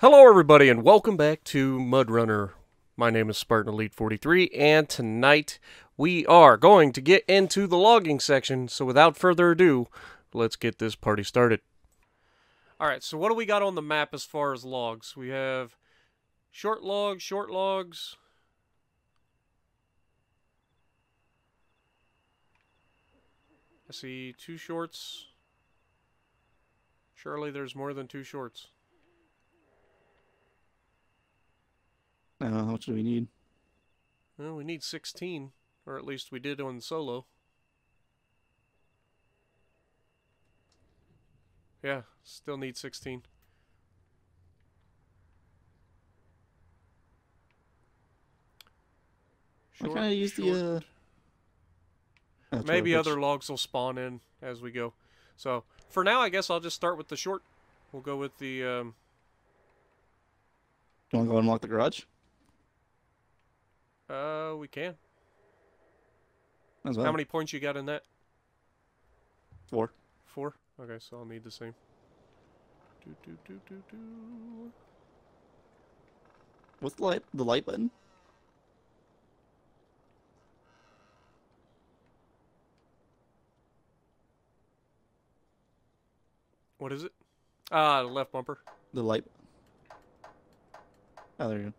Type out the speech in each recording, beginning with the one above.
Hello everybody and welcome back to MudRunner. My name is Spartan Elite 43 and tonight we are going to get into the logging section, so without further ado, let's get this party started. Alright, so what do we got on the map as far as logs? We have short logs. I see two shorts. Surely there's more than two shorts. How much do we need? Well, we need 16, or at least we did on solo. Yeah, still need 16. Short, I use the, maybe other logs will spawn in as we go. So, for now, I guess I'll just start with the short. We'll go with the, Do you want to go unlock the garage? We can. As well. How many points you got in that? 4. 4? Okay, so I'll need the same. What's the light? The light button? What is it? Ah, the left bumper. The light. Oh, there you go.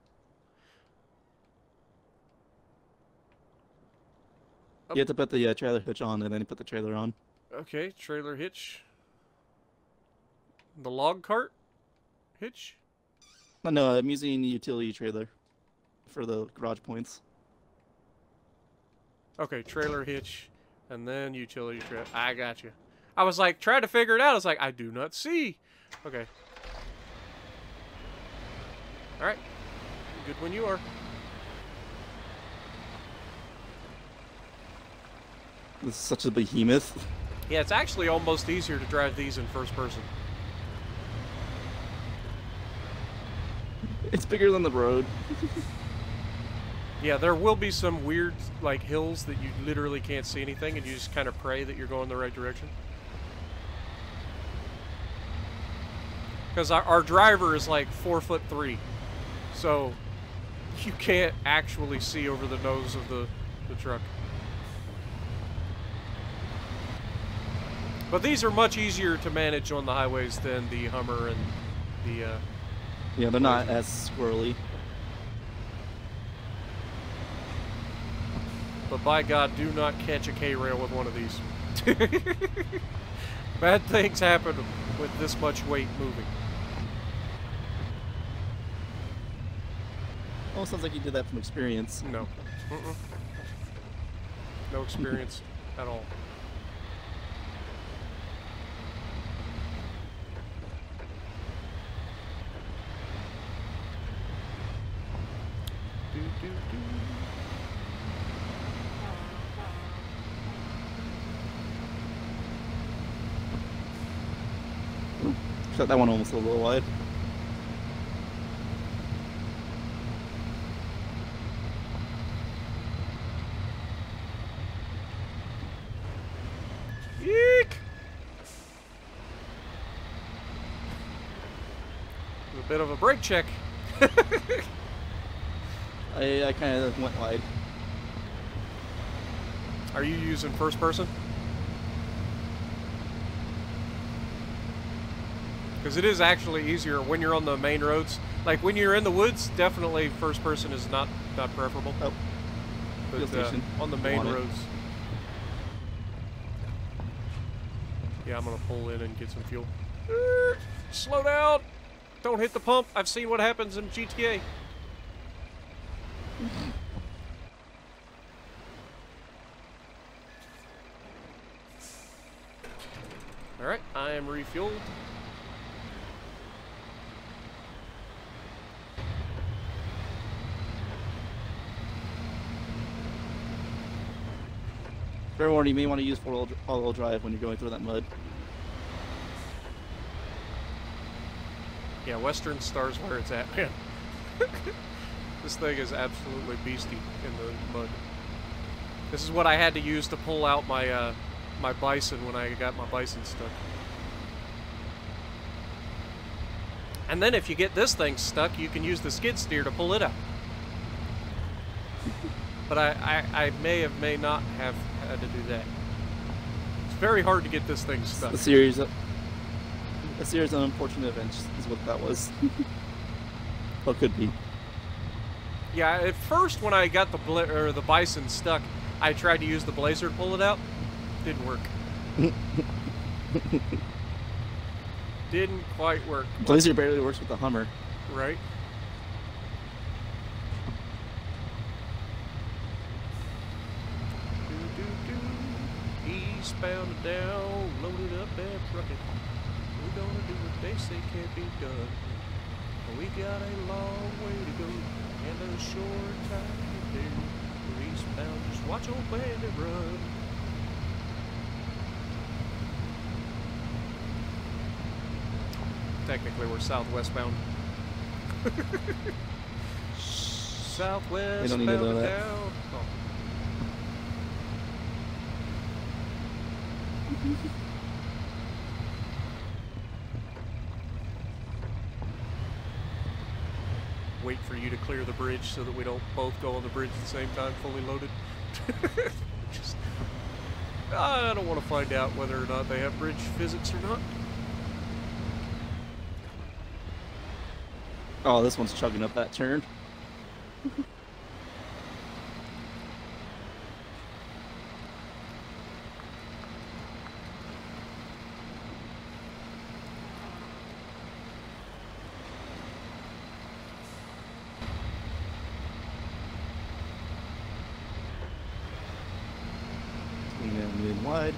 You have to put the trailer hitch on, and then you put the trailer on. Okay, trailer hitch. The log cart hitch? No, I'm using the utility trailer for the garage points. Okay, trailer hitch, and then utility trailer. I got you. I was like, trying to figure it out. I was like, I do not see. Okay. Alright. Good when you are. This is such a behemoth. Yeah, it's actually almost easier to drive these in first person. It's bigger than the road. Yeah, there will be some weird, like, hills that you literally can't see anything, and you just kind of pray that you're going the right direction. Because our driver is, like, 4'3", so you can't actually see over the nose of the truck. But these are much easier to manage on the highways than the Hummer and the... yeah, they're not as squirrely. But by God, do not catch a K-rail with one of these. Bad things happen with this much weight moving. Oh, sounds like you did that from experience. No. Mm-mm. No experience at all. That one almost a little wide. Yeek! A bit of a brake check. I kind of went wide. Are you using first person? Because it is actually easier when you're on the main roads. Like, when you're in the woods, definitely first person is not preferable. Oh. But on the main roads. Yeah, I'm going to pull in and get some fuel. Slow down! Don't hit the pump. I've seen what happens in GTA. Alright, I am refueled. Fair warning, you may want to use all-wheel drive when you're going through that mud. Yeah, Western Star's where it's at, man. This thing is absolutely beastie in the mud. This is what I had to use to pull out my my Bison when I got my Bison stuck. And then if you get this thing stuck, you can use the skid steer to pull it out. But I may not have had to do that. It's very hard to get this thing stuck. A series of unfortunate events is what that was. What could be. Yeah, at first when I got the Bison stuck, I tried to use the Blazer to pull it out. Didn't work. Didn't quite work. Blazer barely works with the Hummer. Right. Eastbound and down, loaded up and trucking. We're gonna do what they say can't be done. We got a long way to go and a short time to do. We're eastbound, just watch old bandit run. Technically, we're southwestbound. Southwestbound. They don't need to know that. Oh. Wait for you to clear the bridge so that we don't both go on the bridge at the same time, fully loaded. Just, I don't want to find out whether or not they have bridge physics or not. Oh, this one's chugging up that turn. Wide.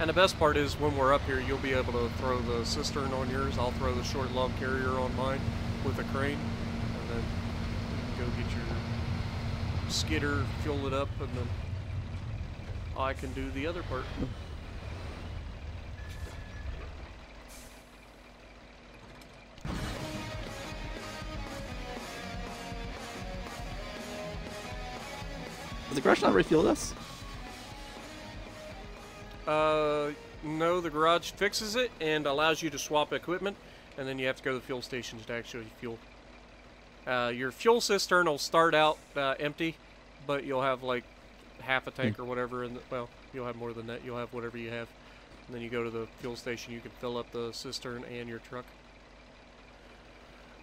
And the best part is when we're up here, you'll be able to throw the cistern on yours. I'll throw the short log carrier on mine with a crane, and then you can go get your skidder, fuel it up, and then I can do the other part. Does the garage not refuel us? No, the garage fixes it and allows you to swap equipment, and then you have to go to the fuel stations to actually fuel. Your fuel cistern will start out empty, but you'll have like half a tank or whatever, and well, you'll have more than that. You'll have whatever you have, and then you go to the fuel station. You can fill up the cistern and your truck.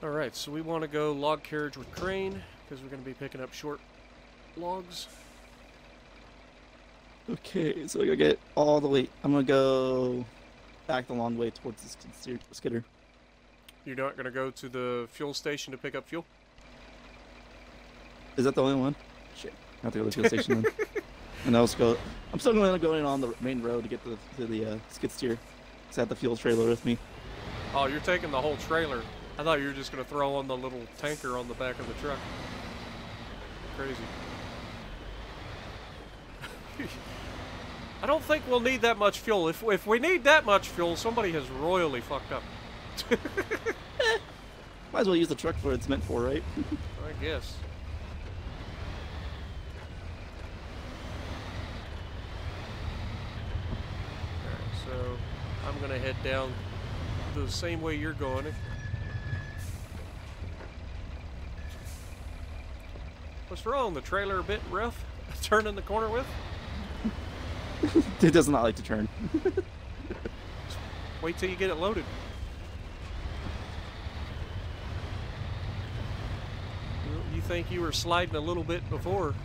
All right, so we want to go log carriage with crane because we're going to be picking up short logs. Okay, so we gotta get all the way. I'm gonna go back the long way towards the skidder. You're not gonna go to the fuel station to pick up fuel? Is that the only one? Shit, I have to go to the fuel station then. And I'll just go. I'm still gonna go in on the main road to get to the skid steer. Cause I have the fuel trailer with me. Oh, you're taking the whole trailer. I thought you were just gonna throw on the little tanker on the back of the truck. Crazy. I don't think we'll need that much fuel. If we need that much fuel, somebody has royally fucked up. Might as well use the truck for what it's meant for, right? I guess. Alright, so I'm gonna head down the same way you're going. What's wrong? The trailer a bit rough? Turning the corner with? It does not like to turn. Wait till you get it loaded. You think you were sliding a little bit before.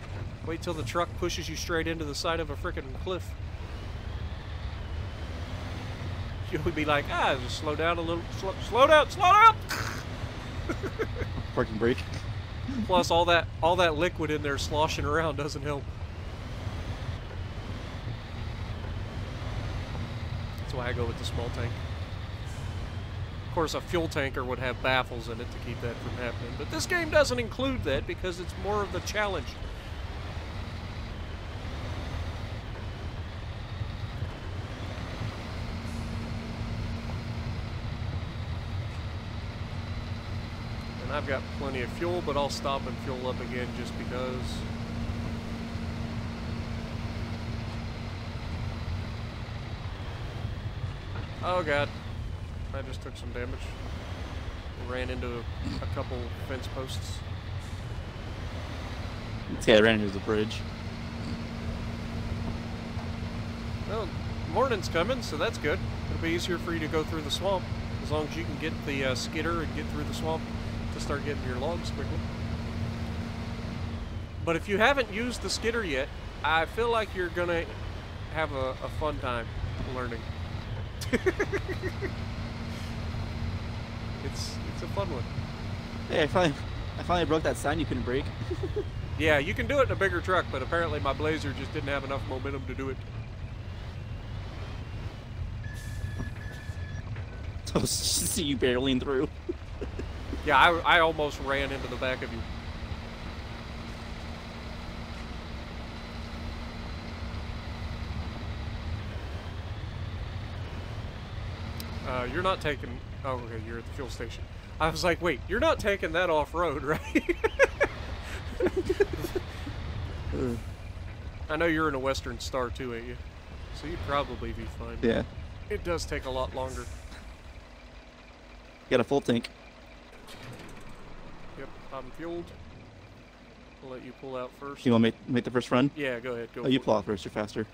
Wait till the truck pushes you straight into the side of a frickin' cliff. You'll be like, ah, just slow down a little. Slow down! Parking brake. Plus all that liquid in there sloshing around doesn't help. That's why I go with the small tank. Of course, a fuel tanker would have baffles in it to keep that from happening, but this game doesn't include that because it's more of the challenge. And I've got plenty of fuel, but I'll stop and fuel up again just because. Oh god, I just took some damage. ran into a couple fence posts. Yeah, I ran into the bridge. Well, morning's coming, so that's good. It'll be easier for you to go through the swamp, as long as you can get the skidder and get through the swamp to start getting your logs quickly. But if you haven't used the skidder yet, I feel like you're going to have a fun time learning. It's a fun one. Hey, I finally broke that sign you couldn't break. Yeah, you can do it in a bigger truck, but apparently my Blazer just didn't have enough momentum to do it. Oh, see you barreling through. Yeah, I almost ran into the back of you. You're not taking... Oh, okay, you're at the fuel station. I was like, wait, you're not taking that off-road, right? I know you're in a Western Star, too, ain't you? So you'd probably be fine. Yeah. It does take a lot longer. Got a full tank. Yep, I'm fueled. I'll let you pull out first. You want to make the first run? Yeah, go ahead. Go you pull out first, you're faster.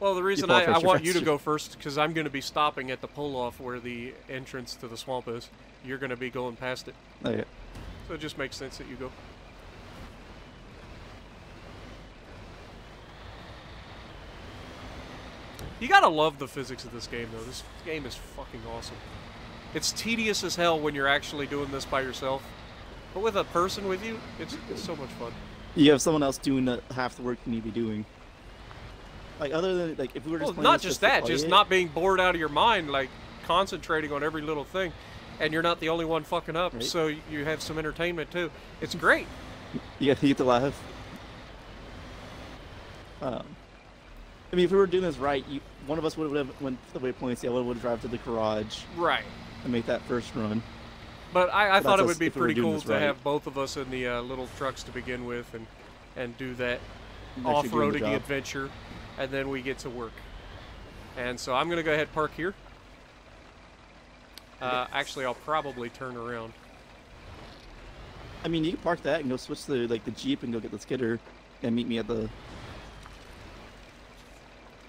Well, the reason I want you to go first, because I'm going to be stopping at the pull-off where the entrance to the swamp is. You're going to be going past it. Oh, yeah. So it just makes sense that you go. You got to love the physics of this game, though. This game is fucking awesome. It's tedious as hell when you're actually doing this by yourself. But with a person with you, it's so much fun. You have someone else doing half the work you need to be doing. Like, other than, like, if we were just playing, not just that, just not being bored out of your mind, like, concentrating on every little thing, and you're not the only one fucking up, right? So you have some entertainment, too. It's great. You get to laugh. I mean, if we were doing this right, one of us would have went the way points, the other would have driven to the garage. Right. And make that first run. But I thought it would be pretty cool to have both of us in the little trucks to begin with and do that off-roading adventure. And then we get to work. And so I'm going to go ahead and park here. Actually, I'll probably turn around. I mean, you can park that and go switch to, like, the Jeep and go get the skidder and meet me at the...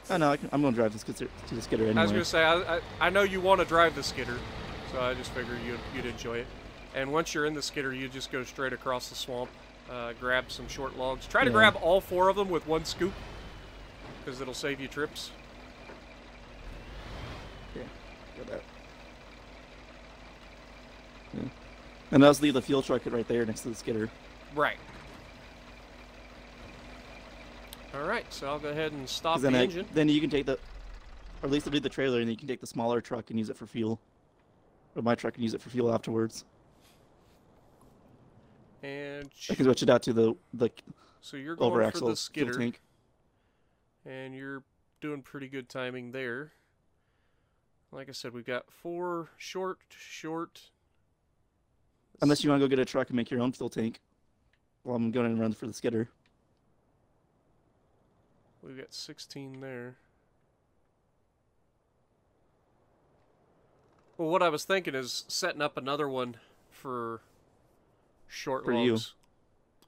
Oh, no, I'm going to drive to the skidder anyway. I was going to say, I know you want to drive the skidder, so I just figured you'd enjoy it. And once you're in the skidder, you just go straight across the swamp, grab some short logs. Try to grab all four of them with one scoop, because it'll save you trips. Yeah, got that. Yeah. And I'll just leave the fuel truck right there next to the skidder. Right. Alright, so I'll go ahead and stop the engine. Then you can take or at least I'll do the trailer, and then you can take the smaller truck and use it for fuel. Or my truck and use it for fuel afterwards. And... I can switch it out to the so you're going over for the skidder. Fuel tank. And you're doing pretty good timing there. Like I said, we've got four short. Unless you want to go get a truck and make your own fuel tank. Well, I'm going to run for the skidder. We've got 16 there. Well, what I was thinking is setting up another one for short logs. You.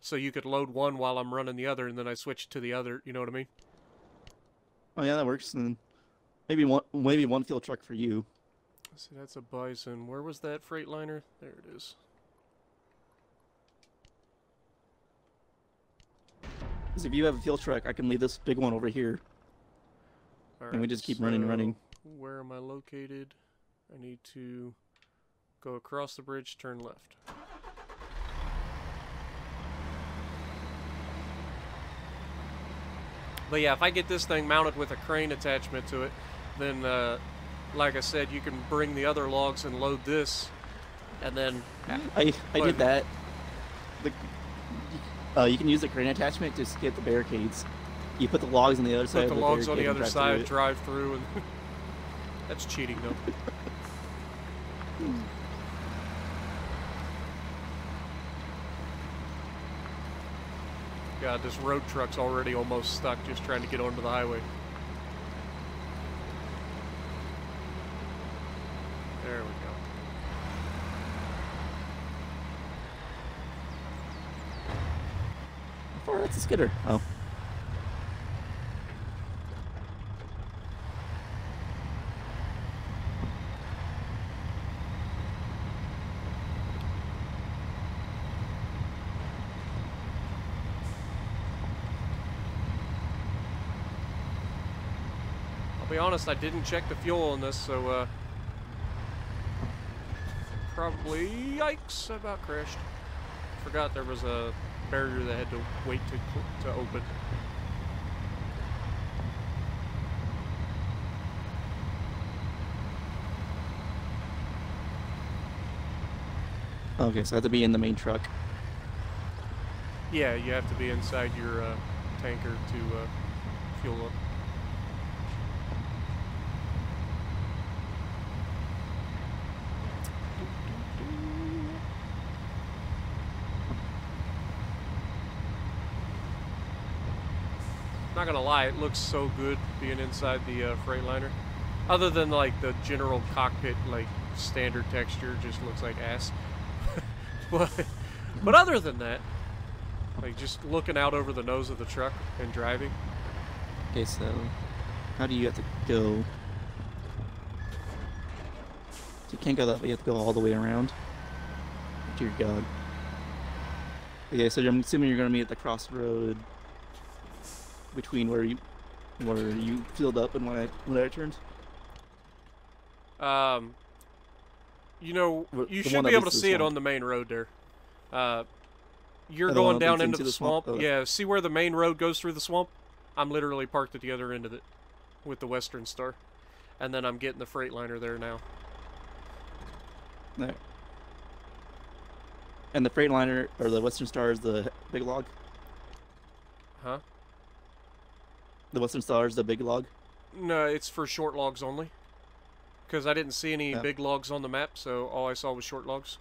So you could load one while I'm running the other, and then I switch to the other. You know what I mean? Oh yeah, that works. And maybe one fuel truck for you. Let's see, that's a Bison. Where was that Freightliner? There it is. Because if you have a fuel truck, I can leave this big one over here. All right, and we just keep running and running. Where am I located? I need to go across the bridge, turn left. But yeah, if I get this thing mounted with a crane attachment to it, then, like I said, you can bring the other logs and load this, and then... I did that. You can use the crane attachment to get the barricades. You put the logs on the other side. Put the logs on the other side, drive through, and... That's cheating, though. God, this road truck's already almost stuck just trying to get onto the highway. There we go. Oh, that's a skidder. Oh. I'll be honest, I didn't check the fuel on this, so probably, yikes, I about crashed. Forgot there was a barrier that had to wait to open. Okay, so I have to be in the main truck. Yeah, you have to be inside your tanker to fuel up. Not gonna lie, it looks so good being inside the Freightliner. Other than like the general cockpit, like standard texture, just looks like ass. but other than that, like just looking out over the nose of the truck and driving. Okay, so how do you have to go? You can't go that way. You have to go all the way around. Dear God. Okay, so I'm assuming you're gonna be at the crossroad between where you filled up and when I turned. You know, you should be able to see it on the main road there. You're going down into the swamp. Oh. Yeah, see where the main road goes through the swamp? I'm literally parked at the other end of it with the Western Star, and then I'm getting the Freightliner there now. There. And the Freightliner or the Western Star is the big log. Huh? The Western Star is the big log? No, it's for short logs only. Because I didn't see any big logs on the map, so all I saw was short logs.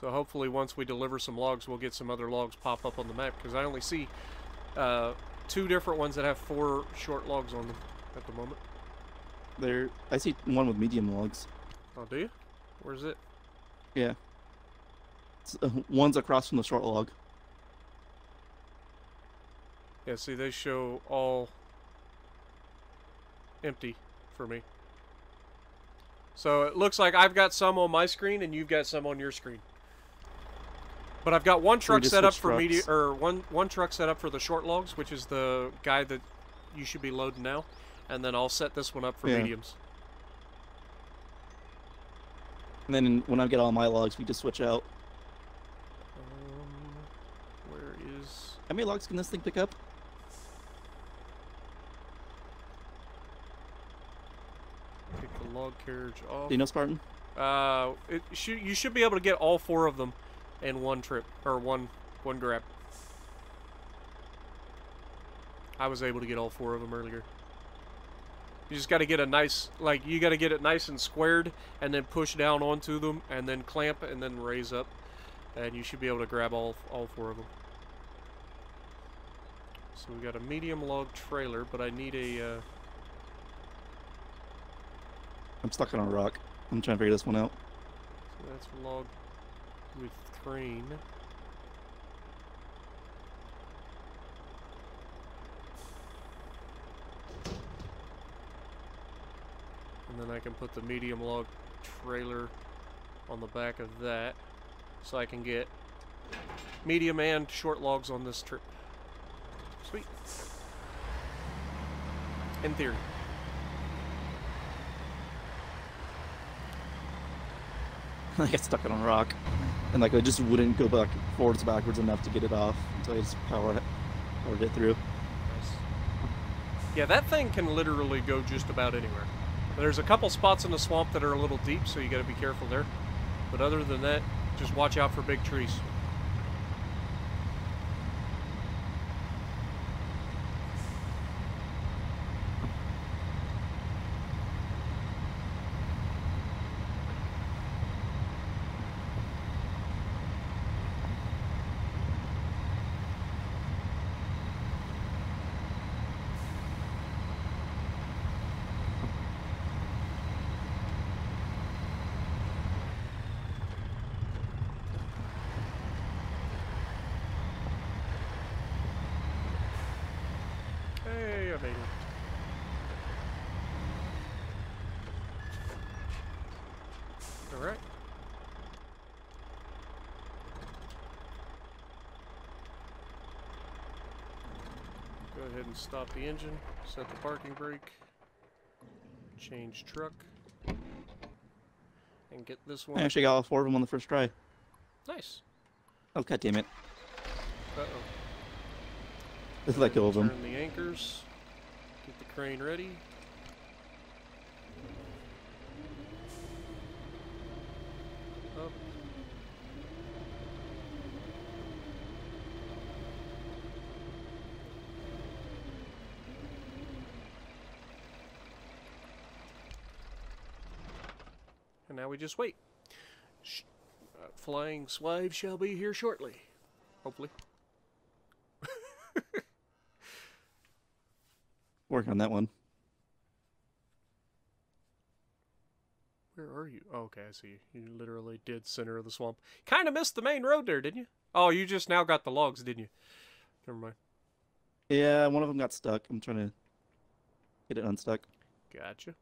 So hopefully once we deliver some logs, we'll get some other logs pop up on the map. Because I only see 2 different ones that have 4 short logs on them at the moment. There, I see one with medium logs. Oh, do you? Where's it? Yeah. One's across from the short log. Yeah, see, they show all empty for me. So it looks like I've got some on my screen and you've got some on your screen. But I've got one truck set up for one truck set up for the short logs, which is the guy that you should be loading now, and then I'll set this one up for mediums. And then when I get all my logs, we just switch out. How many logs can this thing pick up? Pick the log carriage off. Do you know, Spartan? You should be able to get all 4 of them in one trip, or one grab. I was able to get all 4 of them earlier. You just got to get a nice, like, you got to get it nice and squared, and then push down onto them, and then clamp, and then raise up, and you should be able to grab all 4 of them. So we got a medium log trailer, but I need a. I'm stuck on a rock. I'm trying to figure this one out. So that's log with crane. And then I can put the medium log trailer on the back of that, so I can get medium and short logs on this trip. Sweet. In theory. I got stuck on a rock, and like I just wouldn't go back backwards enough to get it off, so I just powered it through. Nice. Yeah, that thing can literally go just about anywhere. There's a couple spots in the swamp that are a little deep, so you got to be careful there. But other than that, just watch out for big trees. alright. Go ahead and stop the engine, set the parking brake, change truck, and get this one. I actually got all four of them on the first try. Nice. Oh, god damn it. Uh-oh. Let's let go of them. Turn the anchors, get the crane ready. Up. And now we just wait. Flying Swive shall be here shortly. Hopefully. Work on that one. Where are you? Oh, okay, I see you. You literally did center of the swamp. Kind of missed the main road there, didn't you? Oh, you just now got the logs, didn't you? Never mind. Yeah, one of them got stuck. I'm trying to get it unstuck. Gotcha.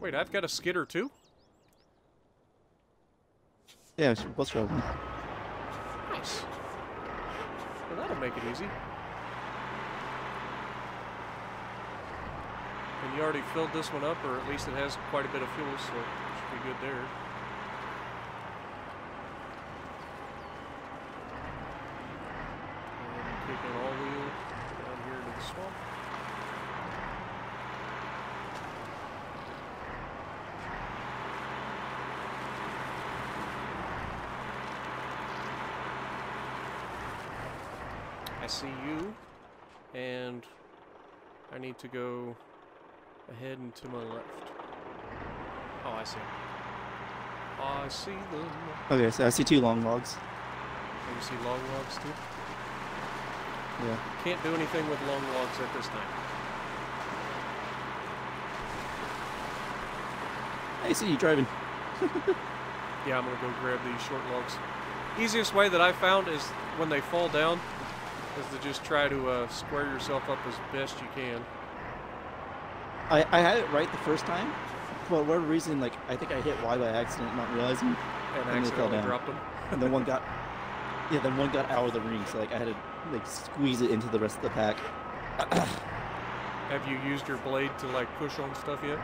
Wait, I've got a skidder too? Yeah, let's try one. Nice. Well, that'll make it easy. And you already filled this one up, or at least it has quite a bit of fuel, so it should be good there. See you, and I need to go ahead and to my left. Oh, I see. I see them. Okay, so I see two long logs. Oh, you see long logs too? Yeah. Can't do anything with long logs at this time. I see you driving. Yeah, I'm gonna go grab these short logs. Easiest way that I found is when they fall down, is to just try to square yourself up as best you can. I had it right the first time, for whatever reason. Like, I think I hit Y by accident, not realizing, and they fell down. Dropped them. And then one got, yeah, then one got out of the ring. So like I had to like squeeze it into the rest of the pack. Have you used your blade to like push on stuff yet?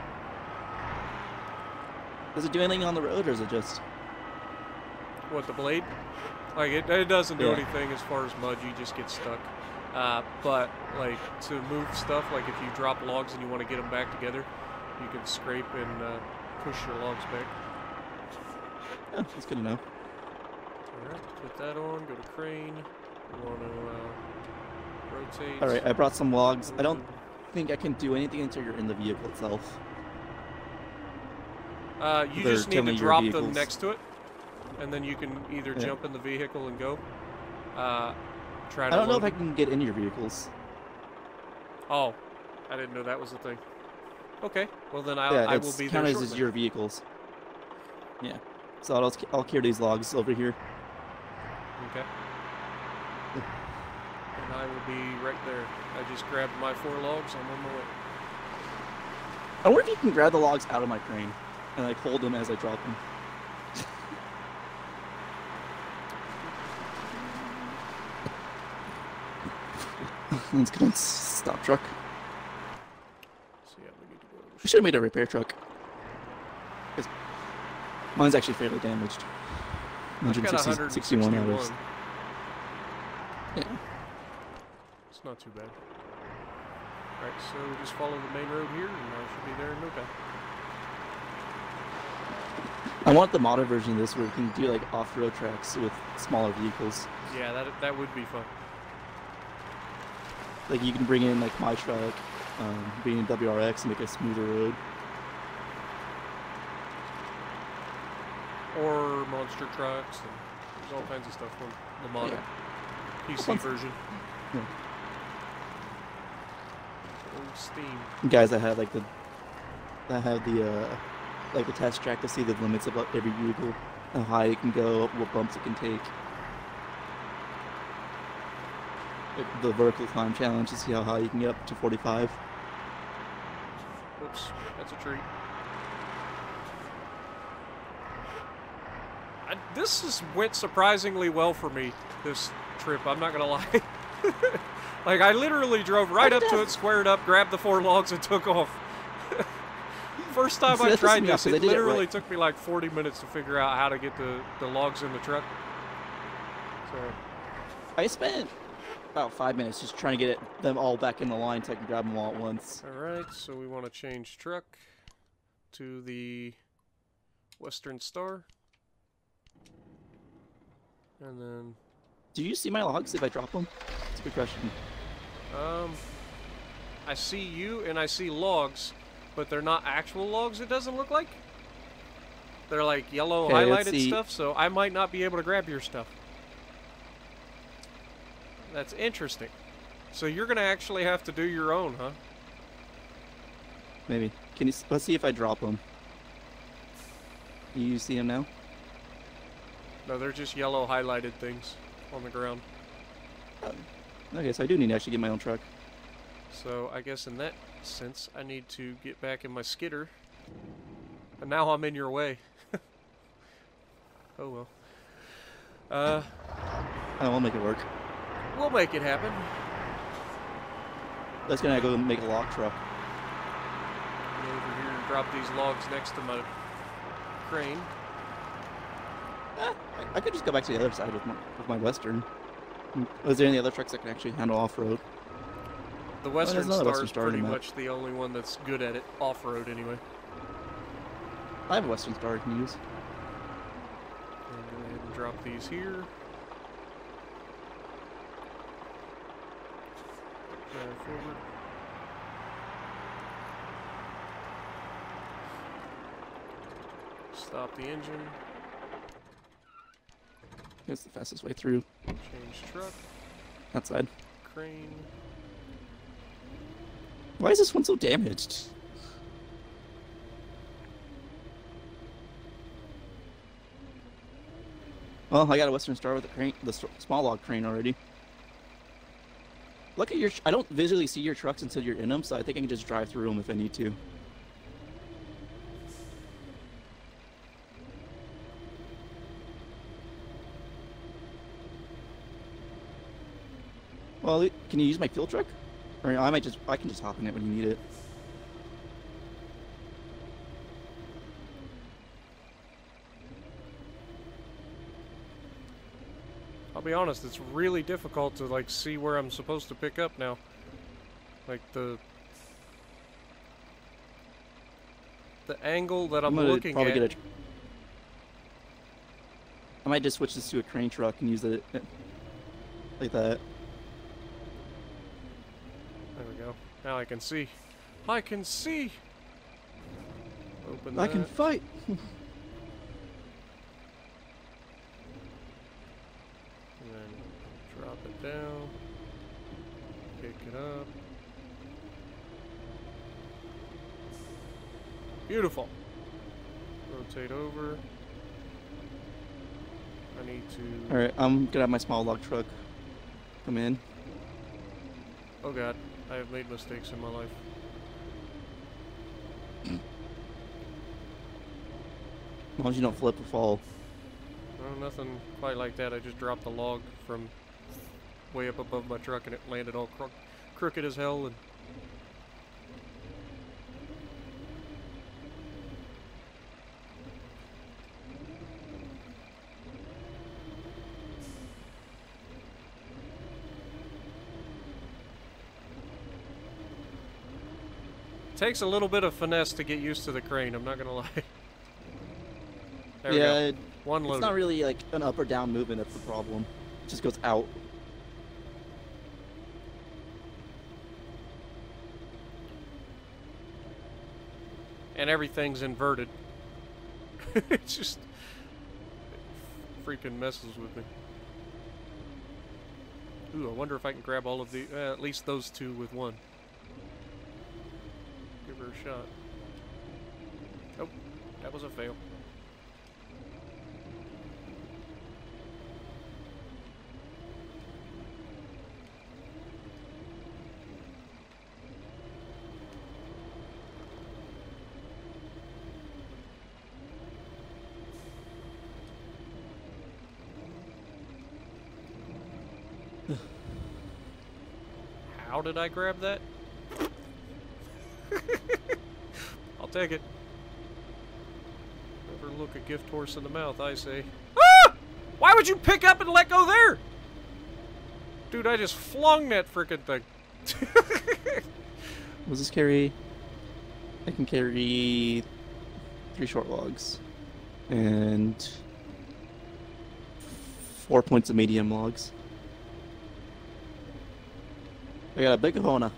Does it do anything on the road, or is it just? What, the blade? Like, it doesn't do anything as far as mud, you just get stuck. But, like, to move stuff, like if you drop logs and you want to get them back together, you can scrape and push your logs back. Yeah, that's good to know. Alright, put that on, go to crane. You want to rotate. Alright, I brought some logs. I don't think I can do anything until you're in the vehicle itself. You just need to drop them next to it. And then you can either jump in the vehicle and go. Try to. I don't know if I can get into your vehicles. Oh, I didn't know that was the thing. Okay, well then I will be there shortly. Yeah, it's your vehicles. Yeah, so I'll carry these logs over here. Okay. And I will be right there. I just grabbed my four logs. I'm on my way. I wonder if you can grab the logs out of my crane and like hold them as I drop them. Let's get on stop truck. So yeah, we need to go. We should have made a repair truck. Mine's actually fairly damaged. 161 hours. Yeah. It's not too bad. Alright, so we just follow the main road here, and I should be there in no time. I want the modern version of this where we can do like off-road tracks with smaller vehicles. Yeah, that would be fun. Like, you can bring in, like, my truck, bring in WRX and make a smoother road. or monster trucks. And there's all kinds of stuff from the modern PC version. Yeah. Old Steam. Guys that have like the like the test track to see the limits of every vehicle, how high it can go, what bumps it can take. Like the vertical climb challenge to see how high you can get up to 45. Oops, that's a treat. This has went surprisingly well for me this trip. I'm not gonna lie. Like I literally drove right up to it, squared up, grabbed the 4 logs, and took off. First time I tried this, it literally took me like 40 minutes to figure out how to get the logs in the truck. So I spent about 5 minutes just trying to get them all back in the line so I can grab them all at once. All right, so we want to change truck to the Western Star. And then... Do you see my logs if I drop them? That's a good question. I see you and I see logs, but they're not actual logs, it doesn't look like. They're like yellow highlighted stuff, so I might not be able to grab your stuff. That's interesting. So you're going to actually have to do your own, huh? Maybe. Can you? Let's see if I drop them. Do you see them now? No, they're just yellow highlighted things on the ground. Okay, so I do need to actually get my own truck. So I guess in that sense, I need to get back in my skidder. And now I'm in your way. Oh well. I'll make it work. We'll make it happen. That's gonna go make a log truck. Get over here and drop these logs next to my crane. I could just go back to the other side with my Western. Is there any other trucks that can actually handle off-road? The Western Star is pretty much the only one that's good at it off-road anyway. I have a Western Star I can use. I'm going to go ahead and drop these here. Forward. Stop the engine. That's the fastest way through. Change truck. Outside. Crane. Why is this one so damaged? Well, I got a Western Star with a crane, the small log crane already. Look at your. I don't visually see your trucks until you're in them, so I think I can just drive through them if I need to. Well, can you use my fuel truck? Or I might just, I can just hop in it when you need it. I'll be honest, it's really difficult to like see where I'm supposed to pick up now. Like the angle that I'm looking at. I might just switch this to a crane truck and use it like that. Now I can see. I can see! Open that. I can fight! And then drop it down. Pick it up. Beautiful! Rotate over. I need to... Alright, I'm gonna have my small log truck come in. Oh god. I have made mistakes in my life. As long as you don't flip or fall. Well, nothing quite like that. I just dropped the log from way up above my truck and it landed all crooked as hell. And takes a little bit of finesse to get used to the crane, I'm not gonna lie. There we go. One load. It's not really like an up or down movement, that's the problem. It just goes out. And everything's inverted. It's just freaking messes with me. Ooh, I wonder if I can grab all of the, at least those two with one. Give her a shot. Oh, that was a fail. How did I grab that? I'll take it. Never look a gift horse in the mouth, I say. Ah! Why would you pick up and let go there? Dude, I just flung that frickin' thing. We'll just carry... I can carry 3 short logs. And... 4 points of medium logs. I got a big Hona.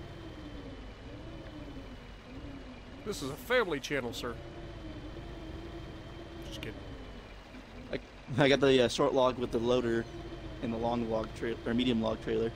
This is a family channel, sir. Just kidding. I got the short log with the loader and the long log trailer, or medium log trailer.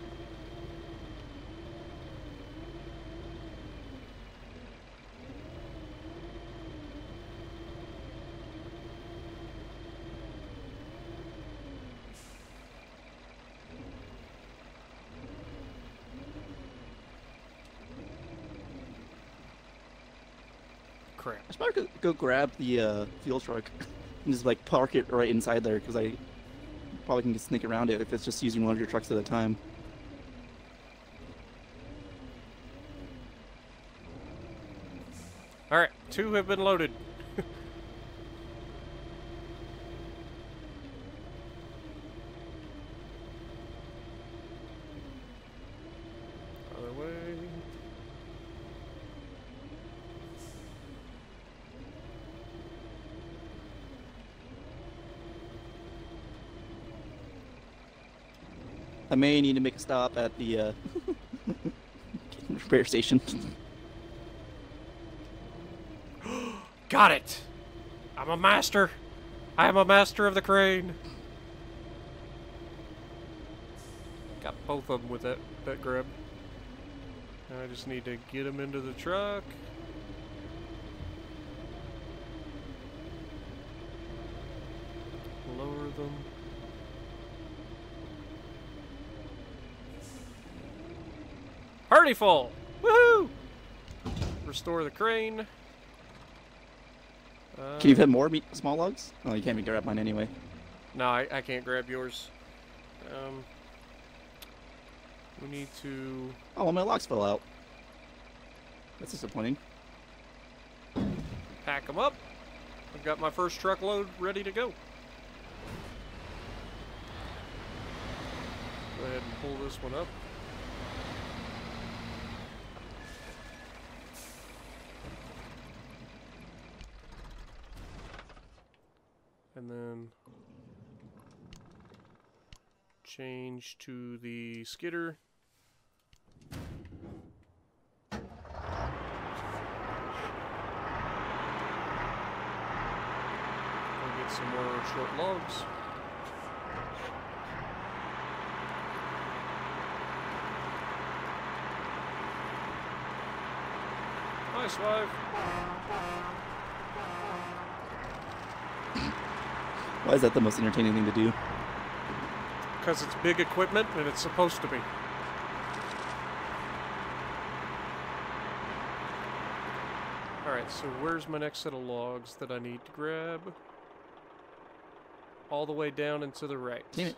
I should probably go grab the fuel truck and just like park it right inside there, because I probably can just sneak around it if it's just using one of your trucks at a time. Alright, 2 have been loaded. I may need to make a stop at the repair station. Got it! I'm a master! I am a master of the crane! Got both of them with that grab. Now I just need to get them into the truck. Lower them. Hardy fall! Woohoo! Restore the crane. Can you have more small logs? Oh, you can't even grab mine anyway. No, I can't grab yours. We need to... Oh, well, my logs fell out. That's disappointing. Pack them up. I've got my first truckload ready to go. Go ahead and pull this one up. And then change to the skidder. We'll get some more short logs. Nice wife. Why is that the most entertaining thing to do? Because it's big equipment and it's supposed to be. Alright, so where's my next set of logs that I need to grab? All the way down and to the right. Damn it.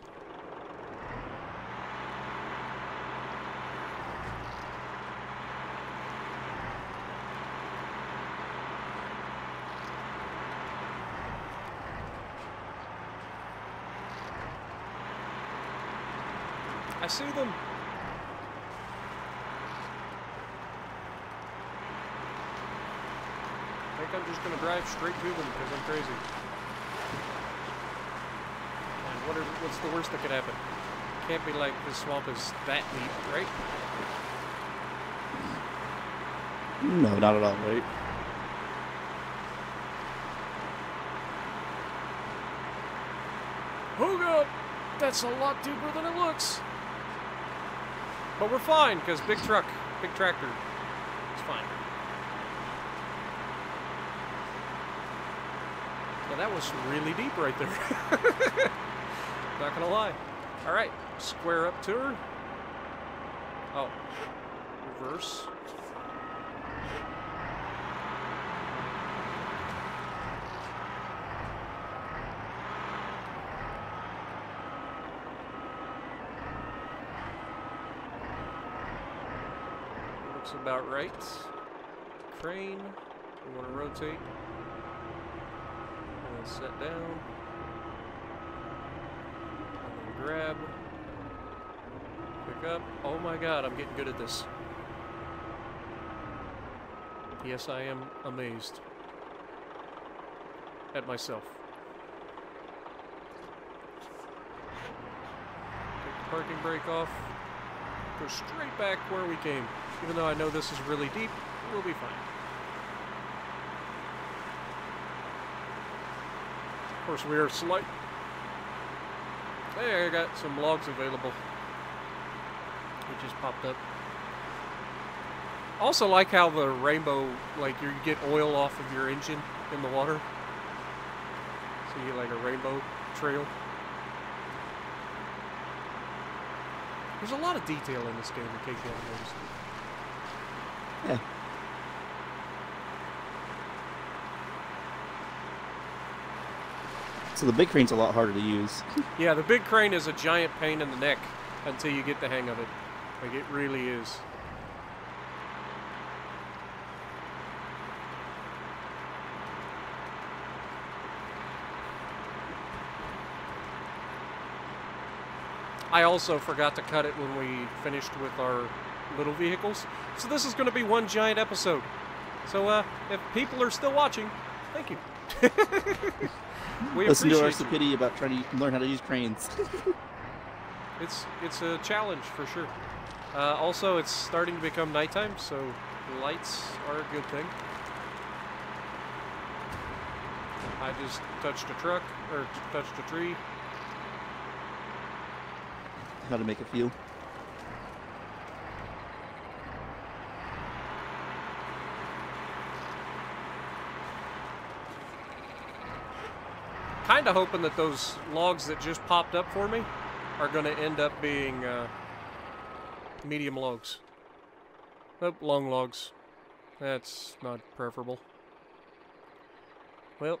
I see them. I think I'm just going to drive straight to them because I'm crazy. And what's the worst that could happen? Can't be like this swamp is that deep, right? No, not at all, right? Oh god, that's a lot deeper than it looks. But we're fine, because big truck, big tractor, it's fine. Yeah, that was really deep right there. Not gonna lie. All right, square up to her. Oh, reverse. About right. Crane. We want to rotate. And then set down. And then grab. Pick up. Oh my god, I'm getting good at this. Yes, I am amazed at myself. Take the parking brake off. Go straight back where we came. Even though I know this is really deep, we'll be fine. Of course, we are slight. Hey, I got some logs available. It just popped up. Also, like how the rainbow, like you get oil off of your engine in the water. So you get like a rainbow trail. There's a lot of detail in this game in case you haven't noticed it. Yeah. So the big crane's a lot harder to use. Yeah, the big crane is a giant pain in the neck until you get the hang of it. Like, it really is. I also forgot to cut it when we finished with our little vehicles. So this is going to be one giant episode. So if people are still watching, thank you. We listen to our stupidity about trying to learn how to use cranes. It's a challenge for sure. Also, it's starting to become nighttime, so lights are a good thing. I just touched a truck or touched a tree. How to make it feel. Kind of hoping that those logs that just popped up for me are going to end up being medium logs. Nope, long logs. That's not preferable. Well.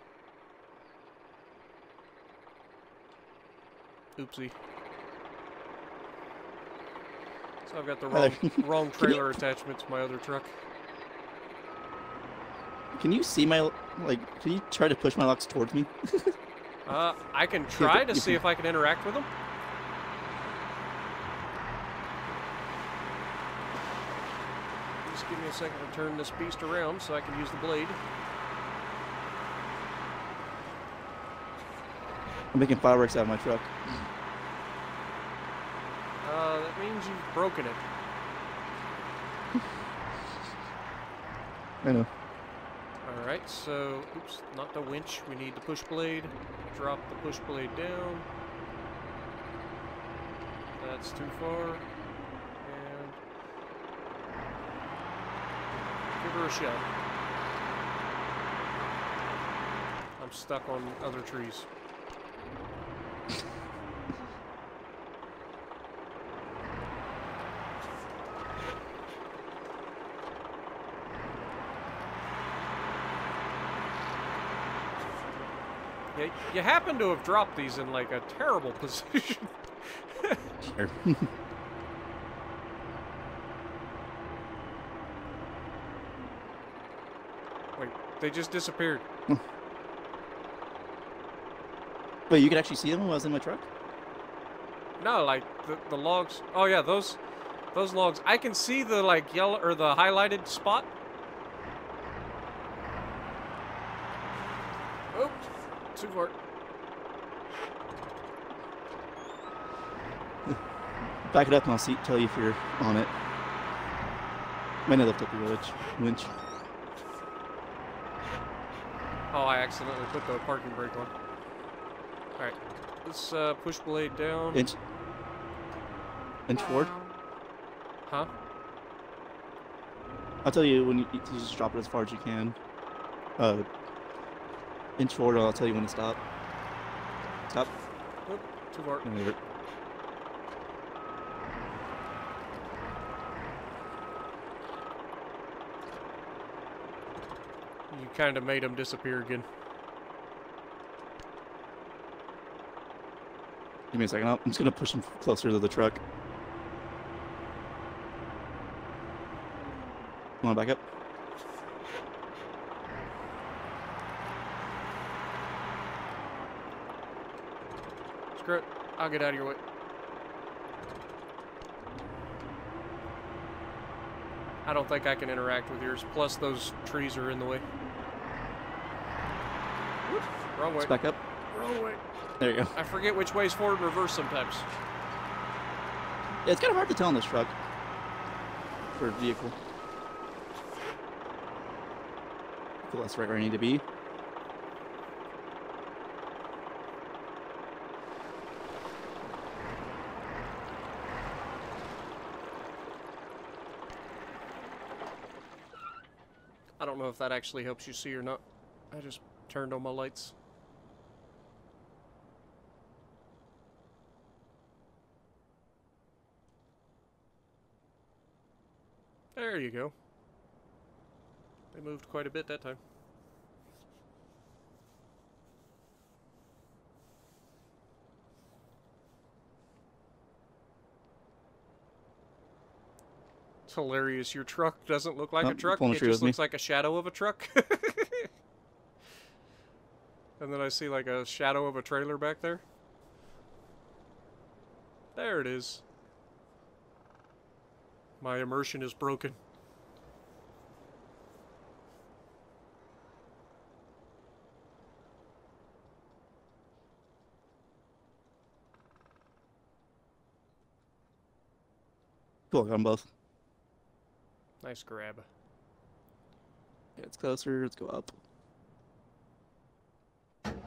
Oopsie. So I've got the wrong trailer attachment to my other truck. Can you see my, like, can you try to push my logs towards me? I can try to see if I can interact with them. Just give me a second to turn this beast around so I can use the blade. I'm making fireworks out of my truck. That means you've broken it. I know. Alright, so, oops, not the winch. We need the push blade. Drop the push blade down. That's too far. And give her a shot. I'm stuck on other trees. You happen to have dropped these in, like, a terrible position. Sure. Wait, they just disappeared. But you could actually see them when I was in my truck? No, like, the logs... Oh, yeah, those logs... I can see the, like, yellow... or the highlighted spot. Oops. Too far. Back it up and I'll see, tell you if you're on it. Might have left up your winch. Oh, I accidentally put the parking brake on. Alright. Let's push blade down. Inch forward. Huh? I'll tell you when you just drop it as far as you can. Inch forward, I'll tell you when to stop. Stop. Nope, too far. You kind of made him disappear again. Give me a second. I'm just going to push him closer to the truck. Want to back up? Screw it. I'll get out of your way. I don't think I can interact with yours. Plus, those trees are in the way. Whoops. Wrong way. Let's back up. Wrong way. There you go. I forget which way is forward and reverse sometimes. Yeah, it's kind of hard to tell in this truck. For a vehicle. Cool, that's right where I need to be. I don't know if that actually helps you see or not. I just turned on my lights. There you go. They moved quite a bit that time. It's hilarious. Your truck doesn't look like a truck. It just looks like a shadow of a truck. And then I see like a shadow of a trailer back there. There it is. My immersion is broken. Cool, got them both. Nice grab. Yeah, it's closer. Let's go up. God.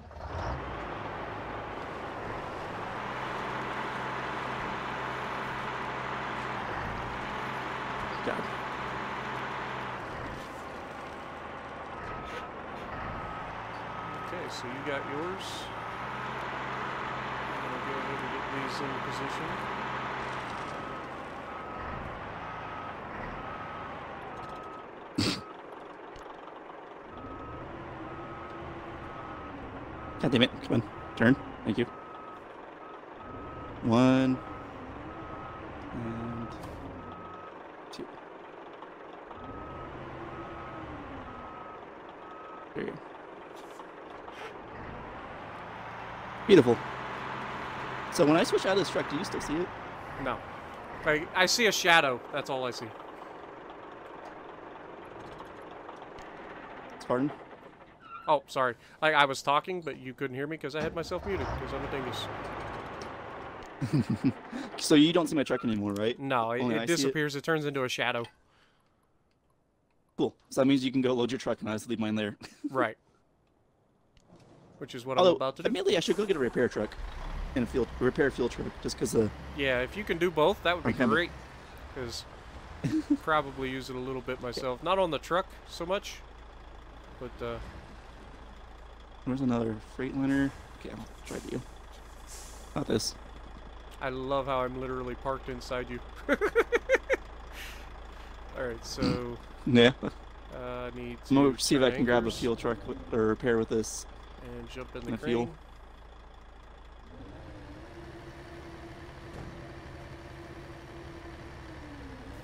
Okay, so you got yours. I'm gonna go ahead and get these in position. God damn it! Come on, turn. Thank you. One. Beautiful. So when I switch out of this truck, do you still see it? No. I see a shadow. That's all I see. Pardon? Oh, sorry. I was talking, but you couldn't hear me because I had myself muted because I'm a dingus. So you don't see my truck anymore, right? No, it disappears. It turns into a shadow. Cool. So that means you can go load your truck and I just leave mine there. Right. Which is what I'm about to do. Admittedly, I should go get a repair truck and a repair fuel truck just because the... Yeah, if you can do both, that would be great. Because probably use it a little bit myself. Not on the truck so much, but... There's another Freightliner. Okay, I'll try to do. Not this. I love how I'm literally parked inside you. Alright, so... Yeah. I need to... I'm going to see if I can grab a fuel truck or repair with this. And jump in the crane.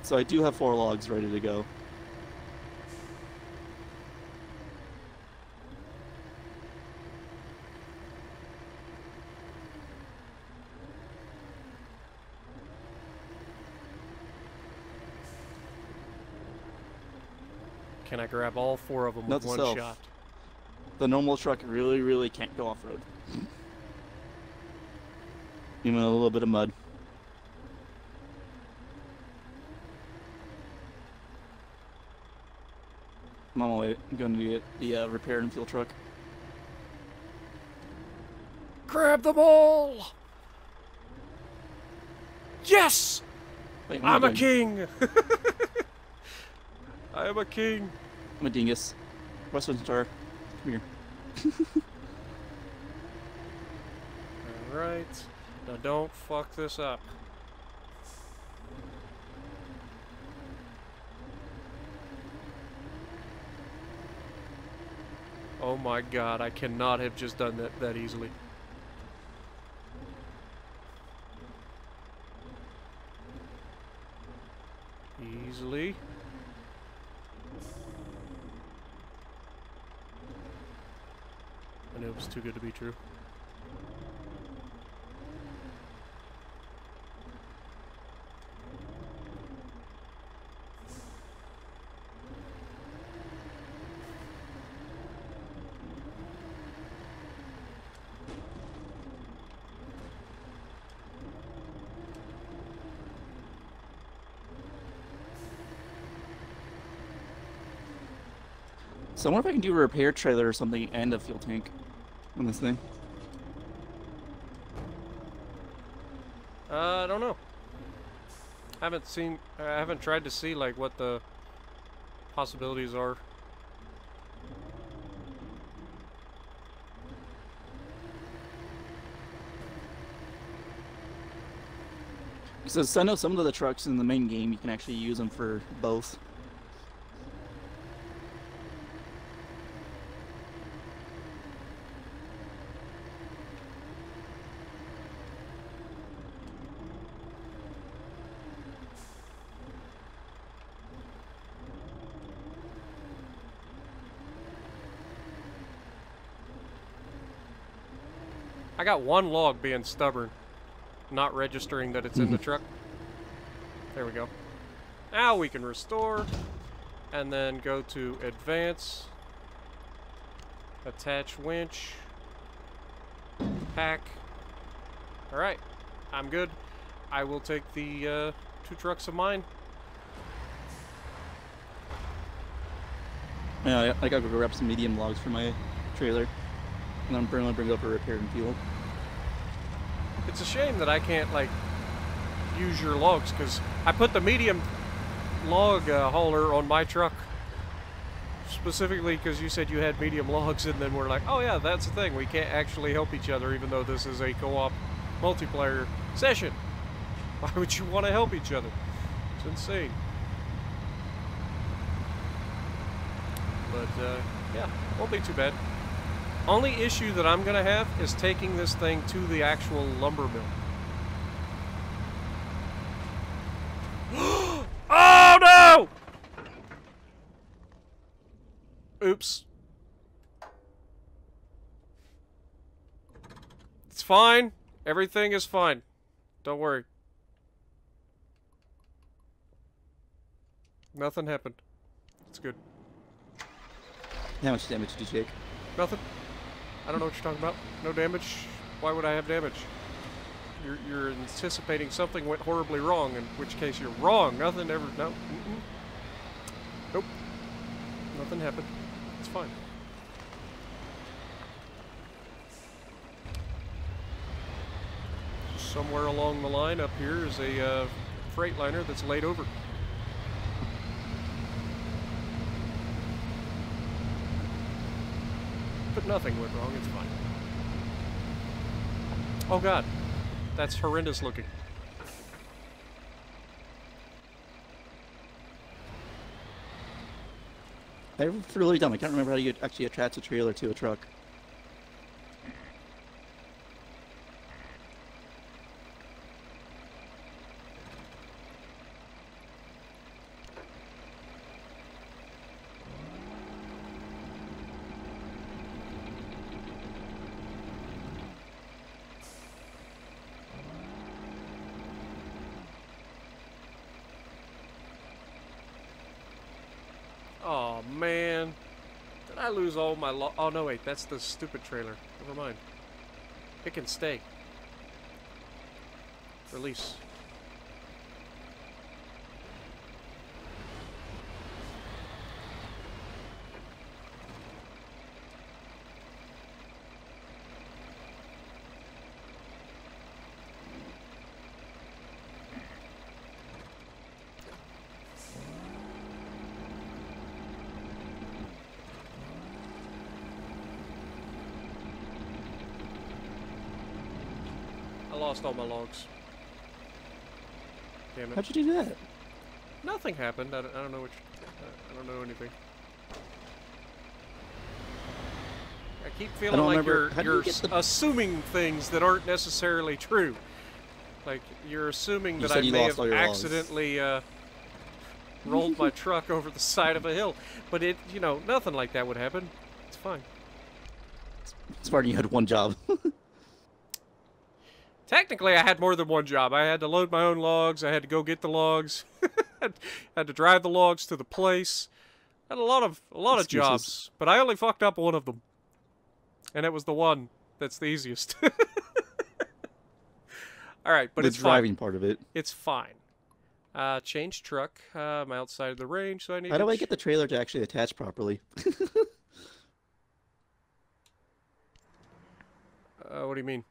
So I do have 4 logs ready to go. Can I grab all 4 of them with one shot? The normal truck really can't go off-road. Even a little bit of mud. I'm on my way. I'm going to get the repair and fuel truck. Grab them all! Yes! Wait, I'm a king! I am a king! I'm a dingus. Western Star, come here. Alright. Now don't fuck this up. Oh my god, I cannot have just done that easily. Easily. I know it was too good to be true. So I wonder if I can do a repair trailer or something and a fuel tank on this thing. I don't know. I haven't tried to see like what the possibilities are. So I know some of the trucks in the main game you can actually use them for both. I got one log being stubborn, not registering that it's in the truck. There we go. Now we can restore, and then go to advance, attach winch, pack. All right, I'm good. I will take the two trucks of mine. Yeah, I gotta go grab some medium logs for my trailer. And I'm going to bring up a repair and fuel. It's a shame that I can't, like, use your logs, because I put the medium log hauler on my truck specifically because you said you had medium logs, and then we're like, oh yeah, that's the thing. We can't actually help each other, even though this is a co-op multiplayer session. Why would you want to help each other? It's insane. But, yeah, won't be too bad. Only issue that I'm gonna have is taking this thing to the actual lumber mill. Oh no! Oops. It's fine. Everything is fine. Don't worry. Nothing happened. It's good. How much damage did you take? Nothing. I don't know what you're talking about. No damage? Why would I have damage? You're anticipating something went horribly wrong, in which case you're wrong. Nothing ever... No. Mm-mm. Nope. Nothing happened. It's fine. Somewhere along the line up here is a Freightliner that's laid over. But nothing went wrong, it's fine. Oh god, that's horrendous looking. They're really dumb. I can't remember how you actually attach a trailer to a truck. Oh man, did I lose all my log? Oh no, wait, that's the stupid trailer. Never mind. It can stay. Release. lost all my logs. Damn it. How'd you do that? Nothing happened. I don't know which. I don't know anything. I keep feeling like you're assuming things that aren't necessarily true. Like you're assuming that I may have accidentally rolled my truck over the side of a hill, but it, you know, nothing like that would happen. It's fine. Spartan, you had one job. Technically, I had more than one job. I had to load my own logs. I had to go get the logs. I had to drive the logs to the place. I had a lot of jobs, but I only fucked up one of them, and it was the one that's the easiest. All right, but it's fine. The driving part of it. It's fine. Change truck. I'm outside of the range, so I need. How do I get the trailer to actually attach properly? What do you mean?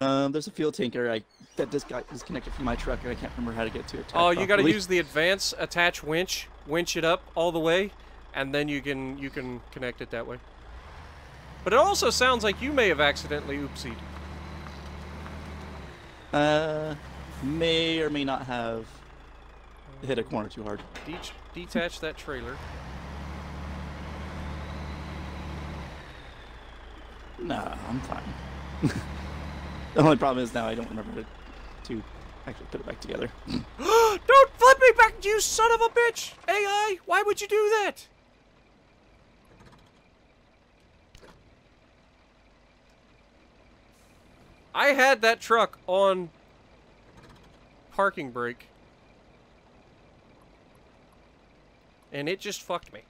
There's a fuel tanker that just got disconnected from my truck, and I can't remember how to get to it. Oh, you got to use the advance attach winch, winch it up all the way, and then you can connect it that way. But it also sounds like you may have accidentally oopsied. May or may not have hit a corner too hard. Detach that trailer. Nah, I'm fine. The only problem is now I don't remember to actually put it back together. Don't flip me back, you son of a bitch! AI, why would you do that? I had that truck on parking brake, and it just fucked me.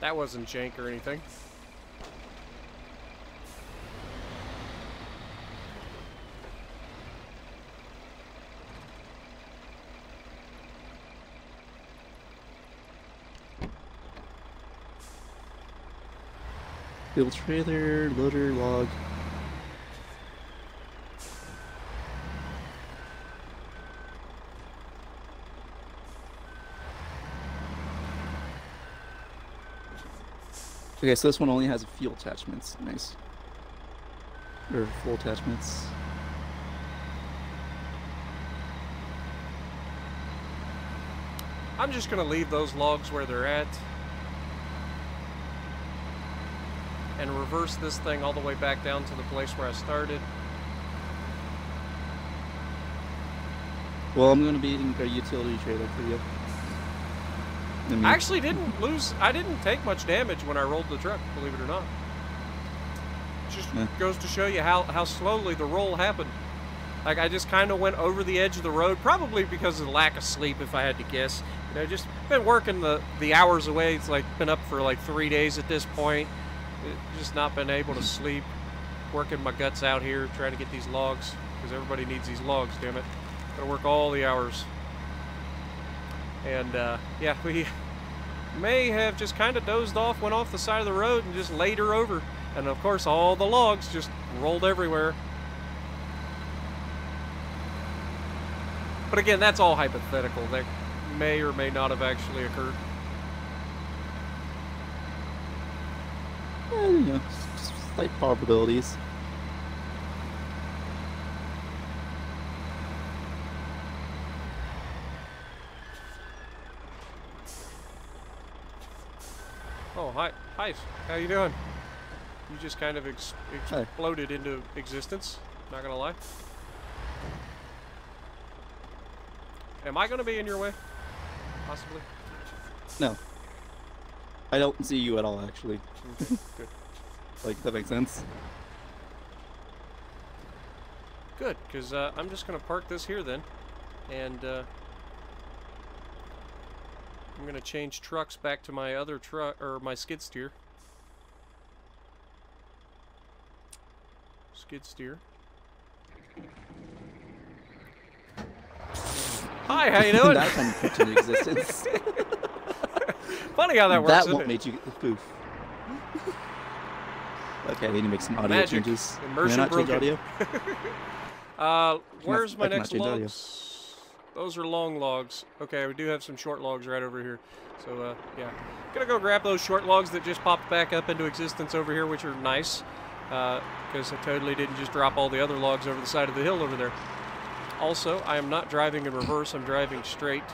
That wasn't jank or anything. Build trailer, loader, log. Okay, so this one only has fuel attachments. Nice. Or full attachments. I'm just gonna leave those logs where they're at and reverse this thing all the way back down to the place where I started. Well, I'm gonna be in a utility trailer for you. I actually didn't I didn't take much damage when I rolled the truck, believe it or not. It just goes to show you how slowly the roll happened. Like, I just kind of went over the edge of the road, probably because of the lack of sleep, if I had to guess. You know, just been working the hours away. It's like been up for like 3 days at this point. Just not been able to sleep. Working my guts out here, trying to get these logs, because everybody needs these logs, damn it. Gotta work all the hours. And, yeah, we may have just kind of dozed off, went off the side of the road, and just laid her over. And, of course, all the logs just rolled everywhere. But, again, that's all hypothetical. That may or may not have actually occurred. Well, you know, slight probabilities. Hi, how you doing? You just kind of exploded into existence, not gonna lie. Am I gonna be in your way? Possibly. No. I don't see you at all, actually. Okay, good. Like, that makes sense. Good, because I'm just going to park this here then, and I'm going to change trucks back to my other truck, or my skid steer. Skid steer. Hi, how you doing? That one put into existence. Funny how that works, isn't it? That one made you poof. Okay, I need to make some audio changes. Immersion not broken. Change audio? Where's my next logs? Those are long logs. Okay, we do have some short logs right over here. So, yeah. Gonna go grab those short logs that just popped back up into existence over here, which are nice. Because I totally didn't just drop all the other logs over the side of the hill over there. Also, I am not driving in reverse. I'm driving straight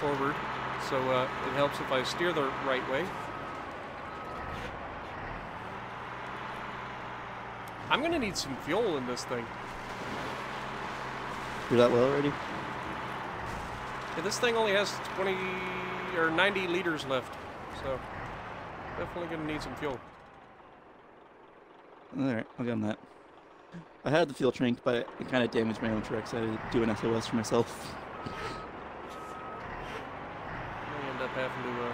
forward. So, it helps if I steer the right way. I'm gonna need some fuel in this thing. You're that well already? Yeah, this thing only has 20 or 90 liters left, so definitely gonna need some fuel. Alright, I'll get on that. I had the fuel tank, but it kind of damaged my own truck, so I had to do an SOS for myself. I may end up having to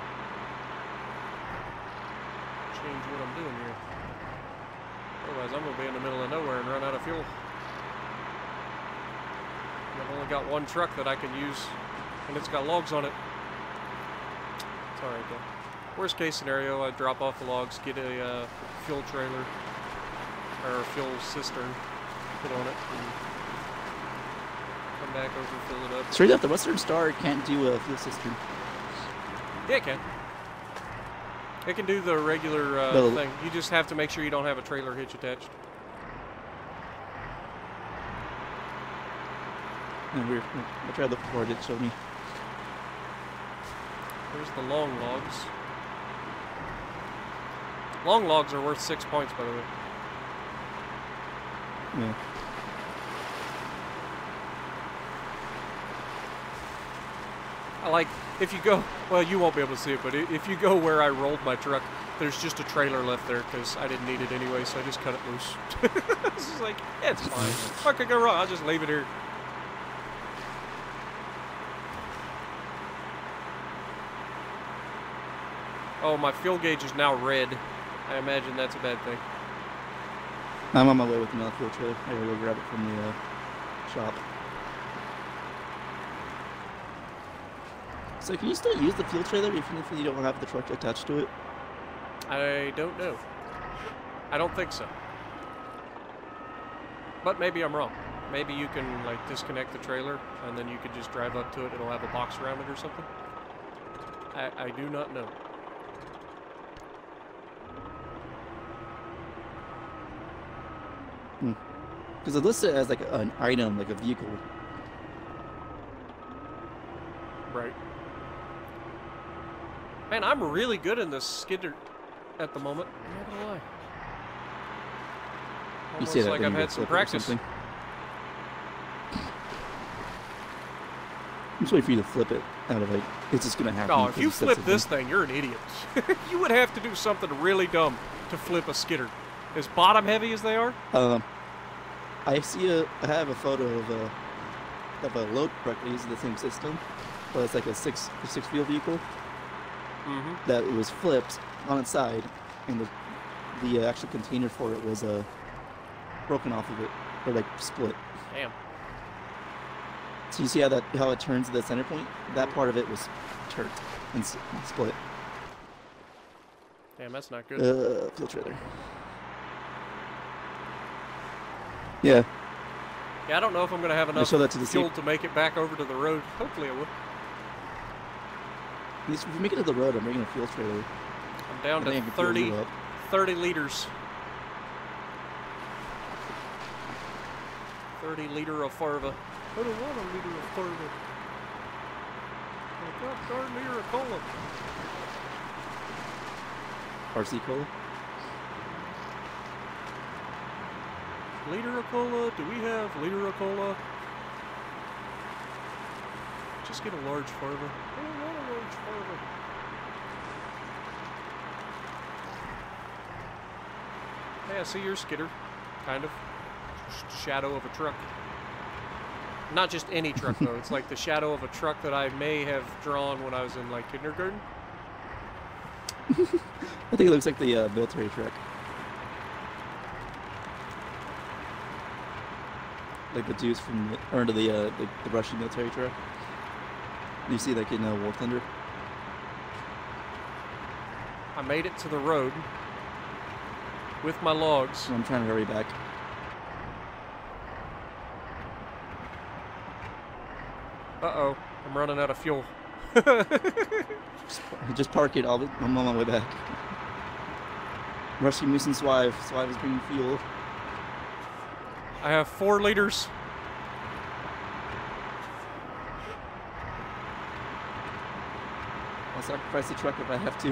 change what I'm doing here. Otherwise, I'm going to be in the middle of nowhere and run out of fuel. And I've only got one truck that I can use, and it's got logs on it. It's all right, though. Worst case scenario, I drop off the logs, get a fuel trailer, or a fuel cistern, put on it, and come back over and fill it up. It's true that the Western Star can't do a fuel cistern. Yeah, it can. It can do the regular thing. You just have to make sure you don't have a trailer hitch attached. No, weird. I tried looking for it. It showed me. There's the long logs. Long logs are worth 6 points, by the way. Yeah. I like... If you go, well, you won't be able to see it, but if you go where I rolled my truck, there's just a trailer left there because I didn't need it anyway, so I just cut it loose. It's just like, yeah, it's fine. What could go wrong? I'll just leave it here. Oh, my fuel gauge is now red. I imagine that's a bad thing. I'm on my way with another fuel trailer. I gotta go grab it from the shop. So can you still use the fuel trailer even if you don't have the truck attached to it? I don't know. I don't think so. But maybe I'm wrong. Maybe you can like disconnect the trailer and then you could just drive up to it. It'll have a box around it or something. I do not know. Because it lists it as like an item, like a vehicle. Right. Man, I'm really good in this skidder at the moment. I'm not gonna lie. Almost like I've had some practice. I'm just waiting for you to flip it out of like, it's just gonna happen. Oh, if you flip this thing, you're an idiot. You would have to do something really dumb to flip a skidder. As bottom heavy as they are? I have a photo of a load truck using the same system, but it's like a six wheel vehicle. Mm-hmm. That it was flipped on its side, and the actual container for it was broken off of it, or like split. Damn. So you see how it turns at the center point? That part of it was turned and split. Damn, that's not good. Fuel trailer. Yeah. Yeah, I don't know if I'm gonna have enough fuel to make it back over to the road. Hopefully, I will. If you make it to the road, I'm bringing a fuel trailer. I'm down to 30 liters. 30 liter of farva. I don't want a liter of farva. I got 3 liter of cola. RC cola? Liter of cola? Do we have liter of cola? Just get a large farva. I don't want a large farva. Yeah, so you're a skidder, kind of. Shadow of a truck. Not just any truck, though. It's like the shadow of a truck that I may have drawn when I was in, like, kindergarten. I think it looks like the military truck. Like the deuce from the Russian military truck. You see, like, in War Thunder. I made it to the road with my logs. I'm trying to hurry back. Uh-oh, I'm running out of fuel. Just park it, I'm on my way back. Rusty Moose and Swive. Swive is bringing fuel. I have 4 liters. I'll sacrifice the truck if I have to.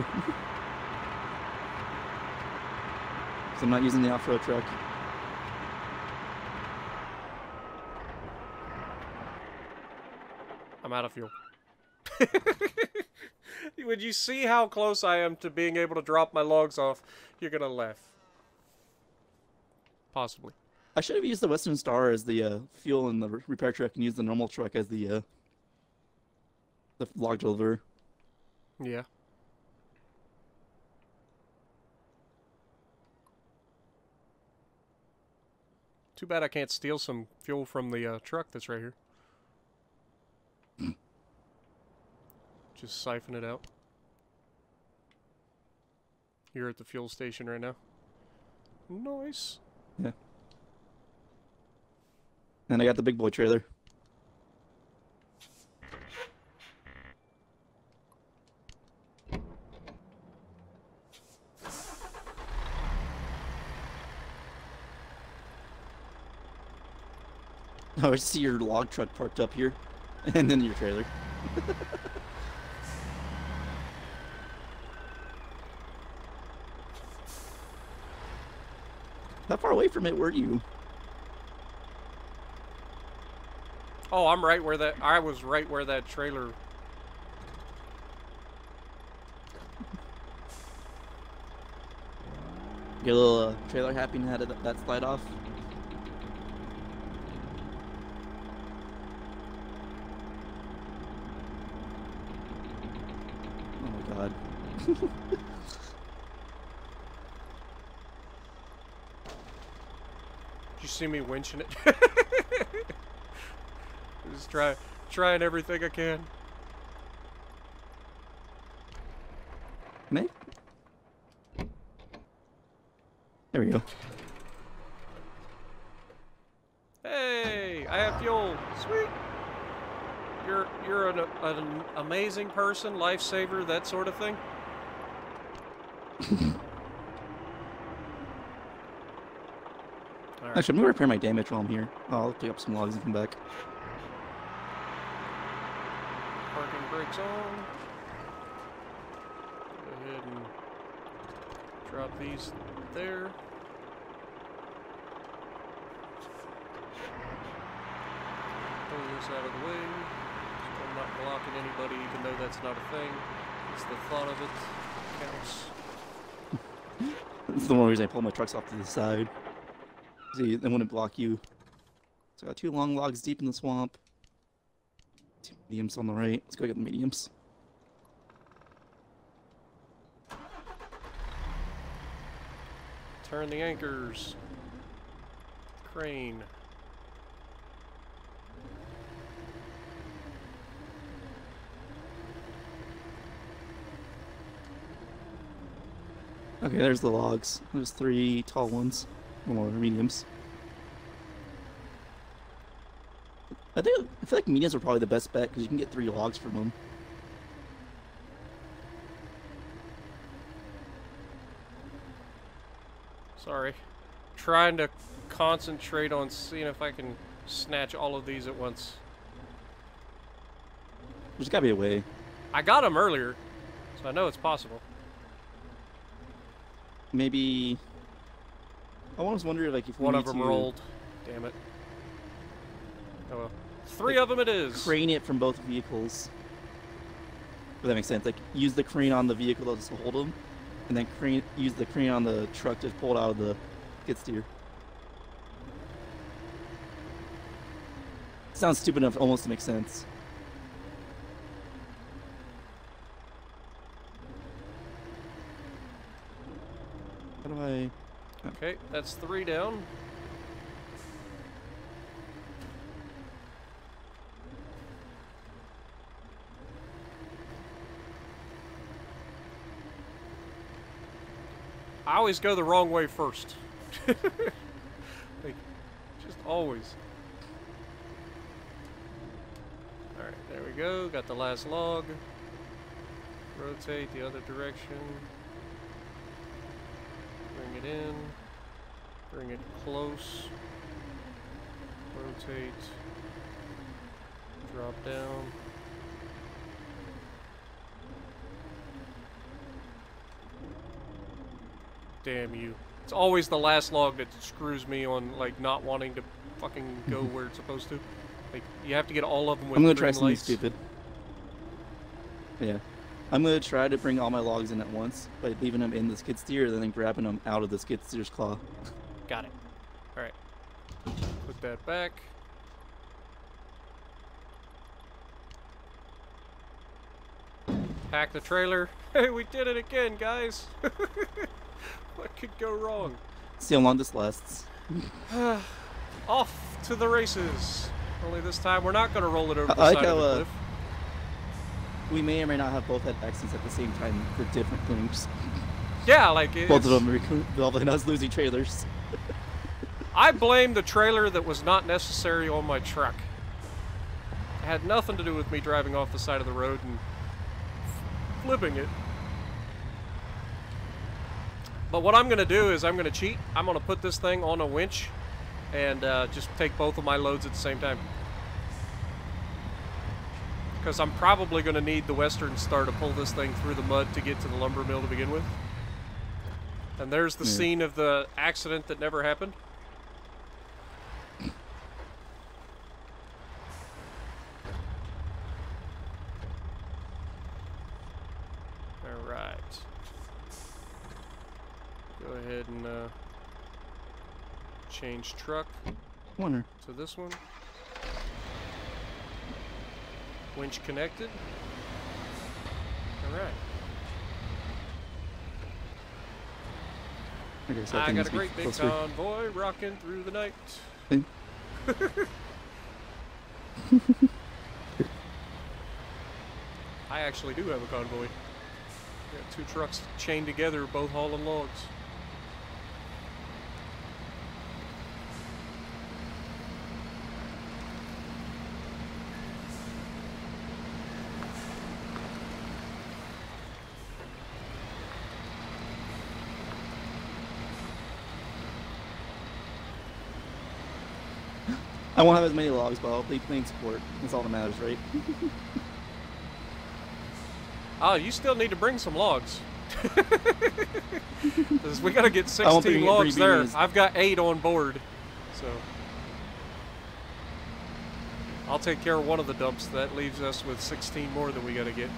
Because I'm not using the off-road truck. I'm out of fuel. When you see how close I am to being able to drop my logs off, you're gonna laugh. Possibly. I should have used the Western Star as the fuel in the repair truck and used the normal truck as the log deliverer. Yeah. Too bad I can't steal some fuel from the truck that's right here. Just siphon it out. You're at the fuel station right now. Nice. Yeah. And I got the big boy trailer. Oh, I see your log truck parked up here. And then your trailer. How far away from it were you? Oh, I'm right where that... I was right where that trailer... Your little trailer happy and had that slide off? Oh my god. You see me winching it? Just trying everything I can. Me? There we go. Hey, I have fuel. Sweet. You're an amazing person, lifesaver, that sort of thing. Right. Actually, I'm gonna repair my damage while I'm here. I'll pick up some logs and come back. Parking brakes on. Go ahead and drop these there. Pull this out of the way. So I'm not blocking anybody, even though that's not a thing. It's the thought of it that counts. That's the one reason I pull my trucks off to the side. See, they wouldn't block you. So I got 2 long logs deep in the swamp. 2 mediums on the right. Let's go get the mediums. Turn the anchors. Crane. Okay, there's the logs. There's 3 tall ones. More mediums. I feel like mediums are probably the best bet because you can get 3 logs from them. Sorry, trying to concentrate on seeing if I can snatch all of these at once. There's gotta be a way. I got them earlier, so I know it's possible. Maybe. I always wonder, like, if one of them rolled. Damn it. Oh well. 3 of them it is. Crane it from both vehicles. If that makes sense. Like, use the crane on the vehicle to hold them, and then use the crane on the truck to pull it out of the Skid steer. Sounds stupid enough almost to make sense. How do I... Oh. Okay, that's 3 down. I always go the wrong way first. Like, just always. Alright, there we go. Got the last log. Rotate the other direction. Bring it in. Bring it close. Rotate. Drop down. Damn you. It's always the last log that screws me on, like, not wanting to fucking go where it's supposed to. Like, you have to get all of them with green lights. I'm gonna try something stupid. Yeah. I'm gonna try to bring all my logs in at once by leaving them in the skid steer and then grabbing them out of the skid steer's claw. Got it. Alright. Put that back. Pack the trailer. Hey, we did it again, guys! What could go wrong? See how long this lasts. Off to the races. Only this time we're not going to roll it over the side of the cliff. We may or may not have both had accidents at the same time for different things. Yeah, like it's... Both of them involving us losing trailers. I blame the trailer that was not necessary on my truck. It had nothing to do with me driving off the side of the road and flipping it. But what I'm going to do is I'm going to cheat. I'm going to put this thing on a winch and just take both of my loads at the same time. Because I'm probably going to need the Western Star to pull this thing through the mud to get to the lumber mill to begin with. And there's the scene of the accident that never happened. And change truck to this one. Winch connected. All right. Okay, so I got a great big convoy rocking through the night. I actually do have a convoy. Got 2 trucks chained together, both hauling logs. I won't have as many logs, but I'll be playing support. That's all that matters, right? Oh, you still need to bring some logs. We gotta get 16 logs there. I've got 8 on board, so I'll take care of one of the dumps. That leaves us with 16 more that we gotta get.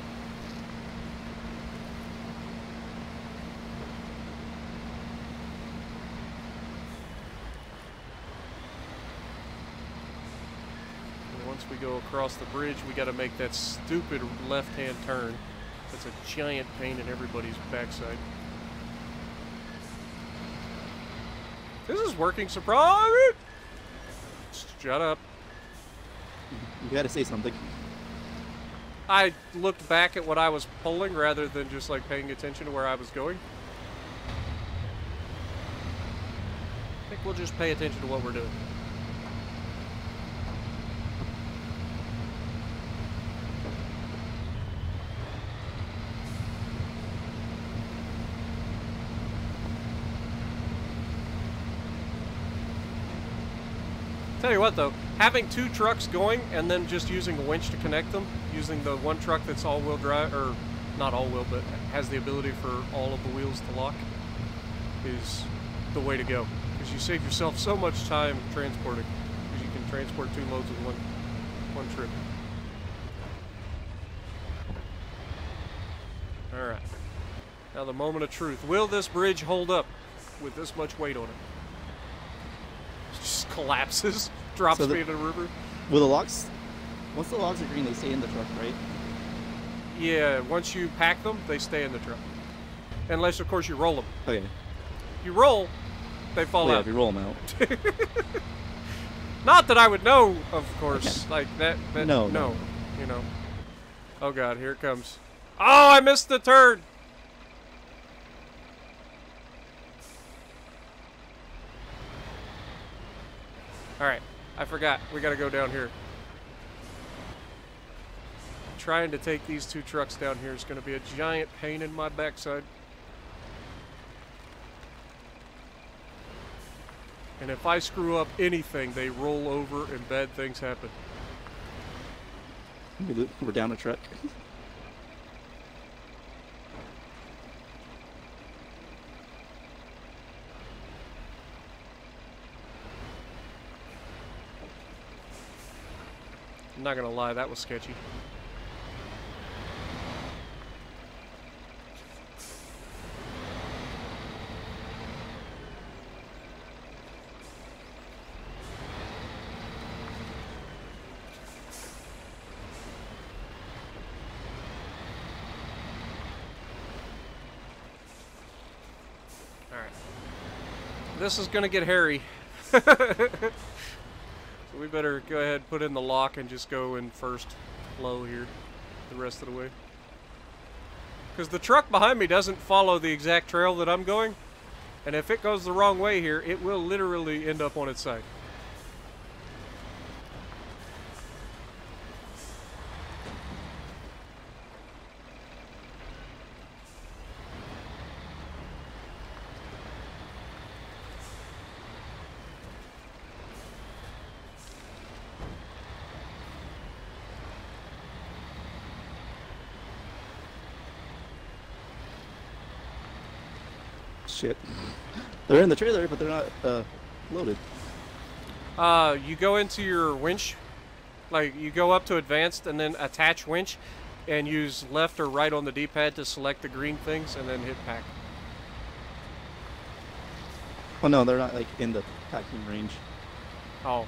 We go across the bridge, we got to make that stupid left-hand turn. That's a giant pain in everybody's backside. This is working, surprise! Shut up. You got to say something. I looked back at what I was pulling rather than just like paying attention to where I was going. I think we'll just pay attention to what we're doing. Tell you what though, having 2 trucks going and then just using a winch to connect them, using the one truck that's all-wheel drive, or not all-wheel, but has the ability for all of the wheels to lock, is the way to go. Because you save yourself so much time transporting, because you can transport 2 loads in one trip. All right. Now the moment of truth. Will this bridge hold up with this much weight on it? collapses, drops me into the river. Well, the logs, once the logs are green, they stay in the truck, right? Yeah, once you pack them, they stay in the truck. Unless, of course, you roll them. Okay. You roll, they fall out. Yeah, you roll them out. Not that I would know, of course. Okay. Like that, no, you know. Oh God, here it comes. Oh, I missed the turn. All right, I forgot. We gotta go down here. Trying to take these two trucks down here is gonna be a giant pain in my backside. And if I screw up anything, they roll over and bad things happen. We're down a truck. I'm not gonna lie, that was sketchy. This is gonna get hairy. So we better go ahead and put in the lock and just go in first flow here the rest of the way. Because the truck behind me doesn't follow the exact trail that I'm going. And if it goes the wrong way here, it will literally end up on its side. Shit. They're in the trailer, but they're not loaded. You go into your winch, like you go up to advanced and then attach winch and use left or right on the D-pad to select the green things and then hit pack. Oh no, they're not like in the packing range. Oh.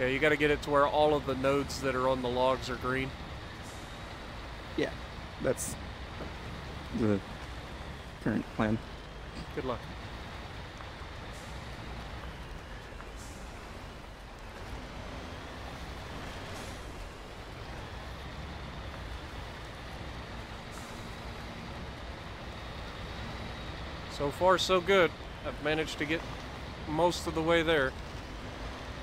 Yeah, you gotta get it to where all of the nodes that are on the logs are green. Yeah, that's the current plan. Good luck. So far, so good. I've managed to get most of the way there.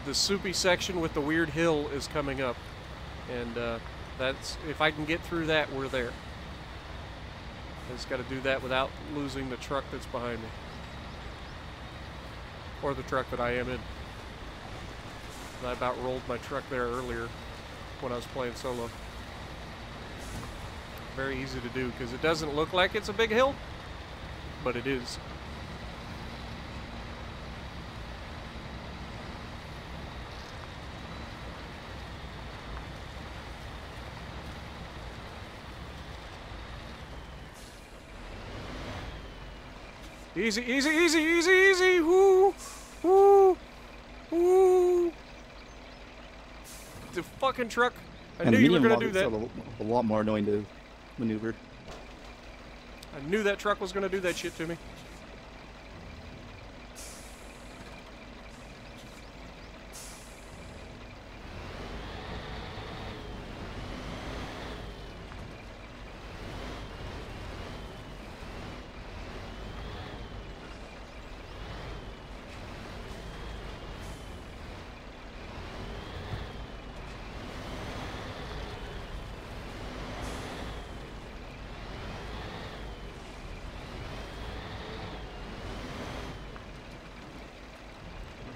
The soupy section with the weird hill is coming up, and that's, if I can get through that, we're there. I just got to do that without losing the truck that's behind me. Or the truck that I am in. I about rolled my truck there earlier when I was playing solo. Very easy to do because it doesn't look like it's a big hill, but it is. Easy, easy, easy, easy, easy! Woo! Woo! Woo! The fucking truck! I knew you were gonna do that. A lot more annoying to maneuver. I knew that truck was gonna do that shit to me.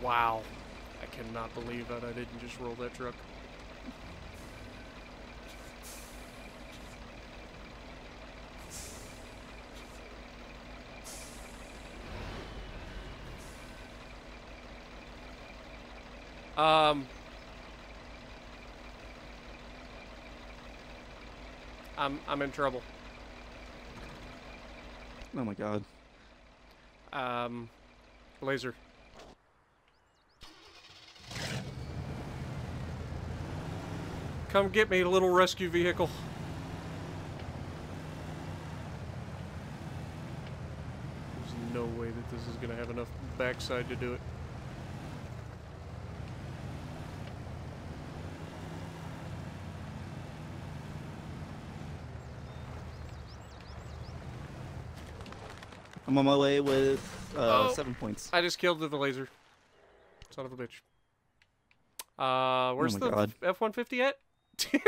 Wow, I cannot believe that I didn't just roll that truck. I'm in trouble. Oh my God. Blazer. Come get me, little rescue vehicle. There's no way that this is going to have enough backside to do it. I'm on my way with 7 points. I just killed the Blazer. Son of a bitch. Where's the F-150 at? I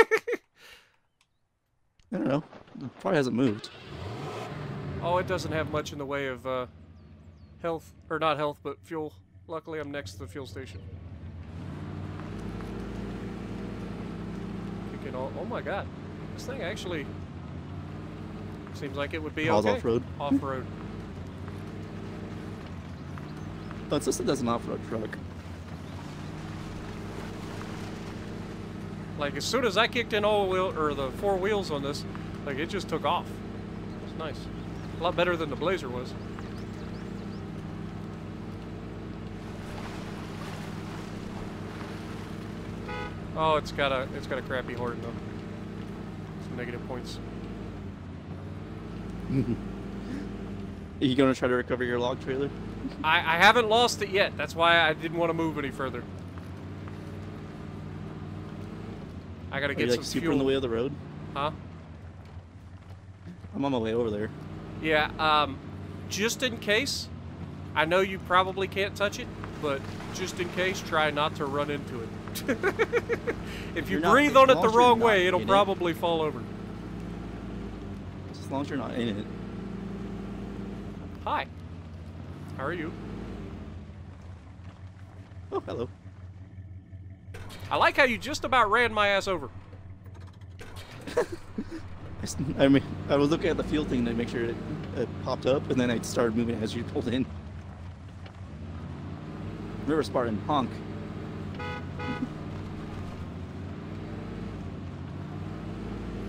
don't know. It probably hasn't moved. Oh, it doesn't have much in the way of health. Or not health, but fuel. Luckily, I'm next to the fuel station. Oh my god. This thing actually seems like it would be okay. Off-road. Off-road. Oh, it's listed as an off-road truck. Like, as soon as I kicked in the four wheels on this, like, it just took off. It's nice. A lot better than the Blazer was. Oh, it's got a crappy horn though. Some negative points. Are you gonna try to recover your log trailer? I haven't lost it yet. That's why I didn't want to move any further. I gotta get some super fuel. In the way of the road? Huh? I'm on my way over there. Yeah, just in case, I know you probably can't touch it, but just in case, try not to run into it. If you breathe on it the wrong way, it'll probably fall over. As long as you're not in it. Hi. How are you? Oh, hello. I like how you just about ran my ass over. I mean, I was looking at the fuel thing to make sure it popped up, and then I started moving as you pulled in. River Spartan, honk.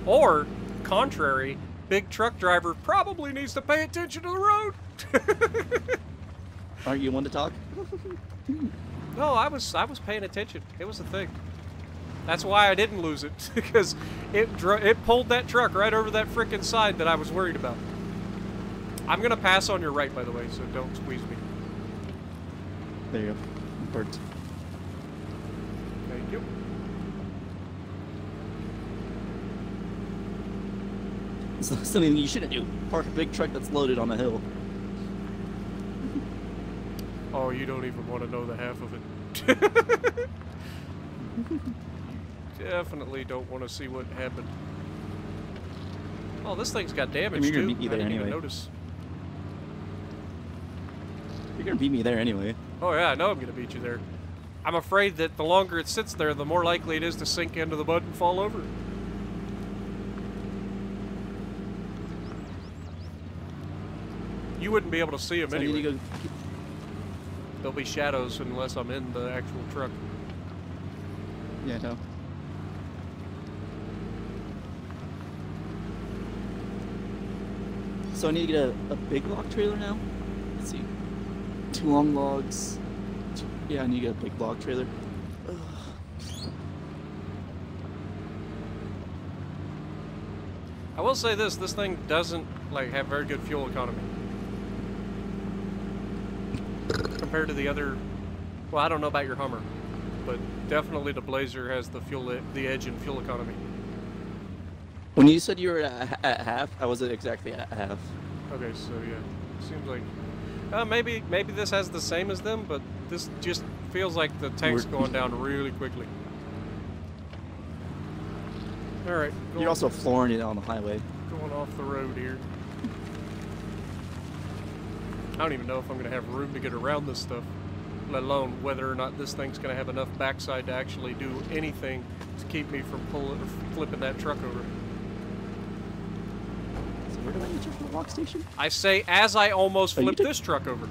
Or, contrary, big truck driver probably needs to pay attention to the road. Aren't you one to talk? No, I was paying attention. It was a thing. That's why I didn't lose it, because it pulled that truck right over that frickin' side that I was worried about. I'm gonna pass on your right, by the way, so don't squeeze me. There you go. Burnt. Thank you. It's something you shouldn't do. Park a big truck that's loaded on a hill. Oh, you don't even want to know the half of it. Definitely don't want to see what happened. Oh, this thing's got damage, too. I didn't even notice. You're going to beat me there anyway. Oh, yeah, I know I'm going to beat you there. I'm afraid that the longer it sits there, the more likely it is to sink into the mud and fall over. You wouldn't be able to see them anyway. There'll be shadows unless I'm in the actual truck. Yeah, no. So I need to get a big log trailer now? Let's see. 2 long logs. Yeah, I need to get a big log trailer. Ugh. I will say this, this thing doesn't have very good fuel economy. Compared to the other, well, I don't know about your Hummer, but definitely the Blazer has the edge in fuel economy. When you said you were at half, I wasn't exactly at half. Okay, so yeah, seems like maybe this has the same as them, but this just feels like the tank's going down really quickly. All right, you're also flooring it on the highway. Going off the road here. I don't even know if I'm going to have room to get around this stuff, let alone whether or not this thing's going to have enough backside to actually do anything to keep me from pulling or flipping that truck over. So where do I get you from the lock station? I say as I almost flipped this truck over.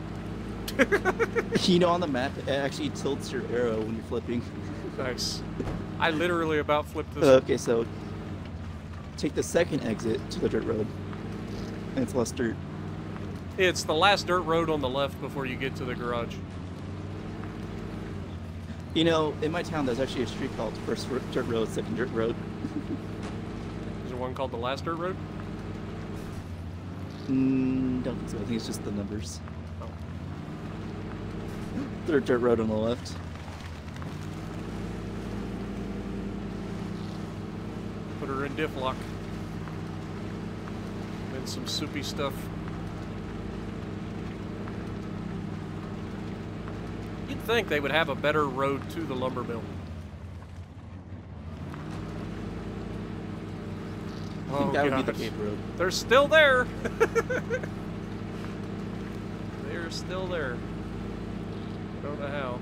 You know, on the map, it actually tilts your arrow when you're flipping. Nice. I literally about flipped this. Okay, so take the second exit to the dirt road, and it's less dirt. It's the last dirt road on the left before you get to the garage. You know, in my town, there's actually a street called First Dirt Road, Second Dirt Road. Is there one called the Last Dirt Road? Don't think so. I think it's just the numbers. Oh. Third dirt road on the left. Put her in diff lock. Then some soupy stuff. You'd think they would have a better road to the lumber mill. Oh, that would be the paved road. They're still there. They're still there. I don't know how.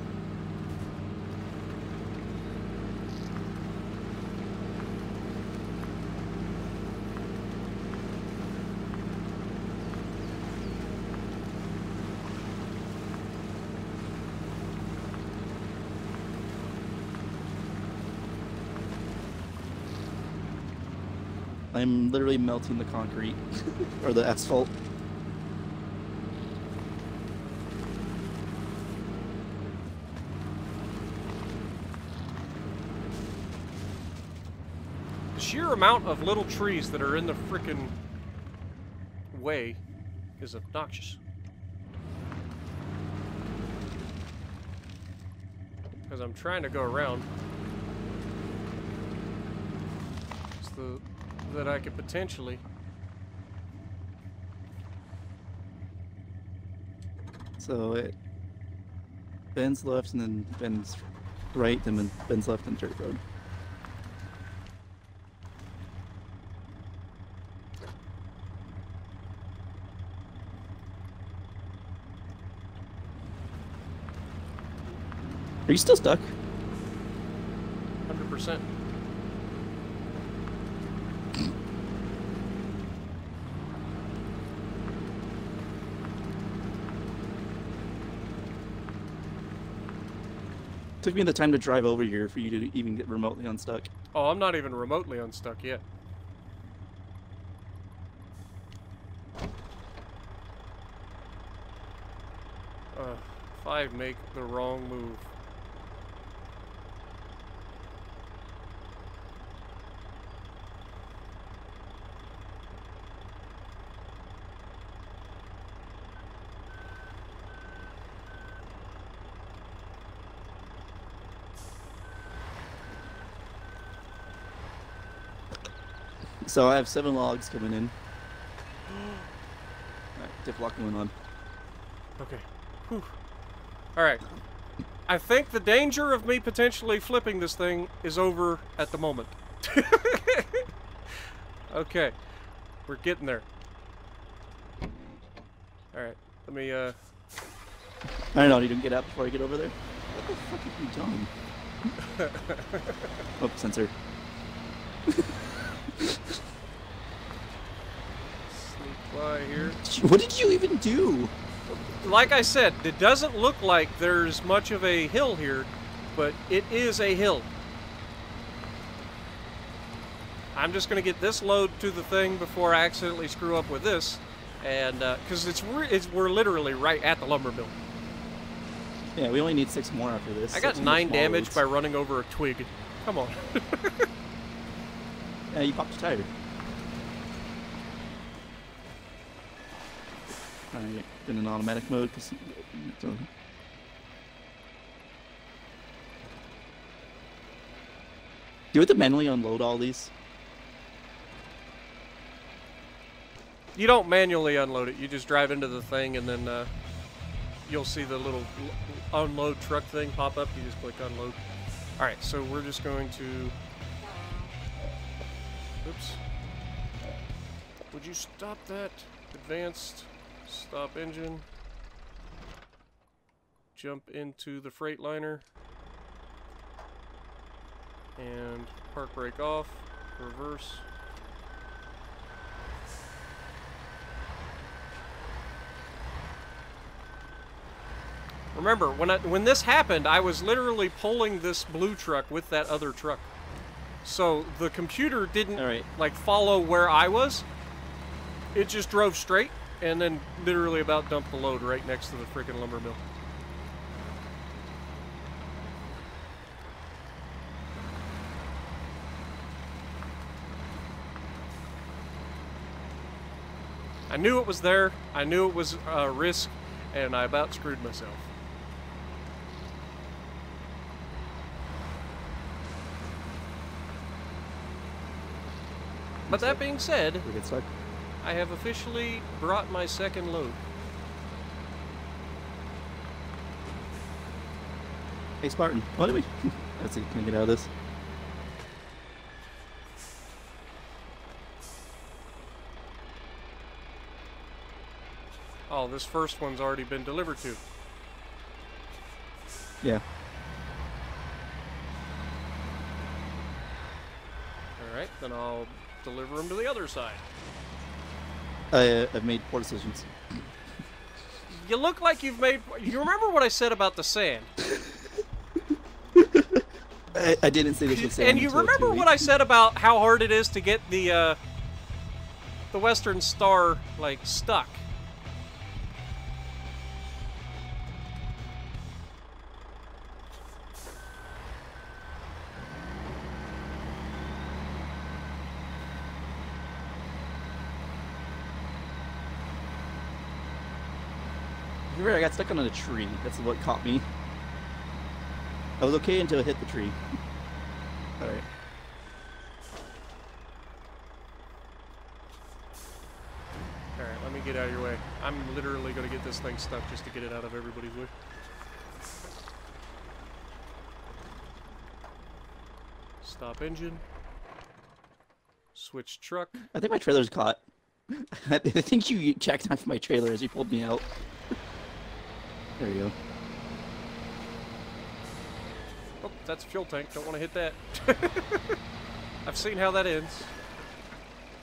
I'm literally melting the concrete, or the asphalt. The sheer amount of little trees that are in the frickin' way is obnoxious. Because I'm trying to go around. It's the... that I could potentially. So it bends left and then bends right and then bends left and dirt road. Are you still stuck? 100%. Took me the time to drive over here for you to even get remotely unstuck. Oh, I'm not even remotely unstuck yet. If I make the wrong move. So I have 7 logs coming in. Alright, diff lock going on. Okay. Whew. Alright. I think the danger of me potentially flipping this thing is over at the moment. Okay. We're getting there. Alright, let me I don't know, you didn't get out before I get over there? What the fuck have you done? Oh, sensor. Here. What did you even do? Like I said, it doesn't look like there's much of a hill here, but it is a hill. I'm just going to get this load to the thing before I accidentally screw up with this, and because we're literally right at the lumber mill. Yeah, we only need 6 more after this. I got 9 damage by running over a twig. Come on. Yeah, you popped a tire. I'm in an automatic mode because do it to manually unload all these. You don't manually unload it. You just drive into the thing and then you'll see the little unload truck thing pop up. You just click unload. All right, so we're just going to. Oops. Would you stop that? Advanced. Stop engine. Jump into the Freightliner. And park brake off. Reverse. Remember, when this happened, I was literally pulling this blue truck with that other truck. So the computer didn't, like, follow where I was. It just drove straight. and then literally about dump the load right next to the freaking lumber mill. I knew it was there, I knew it was a risk, and I about screwed myself. But that being said, I have officially brought my second load. Hey Spartan, what do we... Let's see, can we get out of this? Oh, this first one's already been delivered to. Yeah. Alright, then I'll deliver them to the other side. I've made poor decisions. You look like you've made... You remember what I said about the sand? I didn't say this was sand. And you remember what I said about how hard it is to get the Western Star, like, stuck? I got stuck on a tree. That's what caught me. I was okay until I hit the tree. Alright. Alright, let me get out of your way. I'm literally going to get this thing stuck just to get it out of everybody's way. Stop engine. Switch truck. I think my trailer's caught. I think you checked off my trailer as you pulled me out. There you go. Oh, that's a fuel tank. Don't want to hit that. I've seen how that ends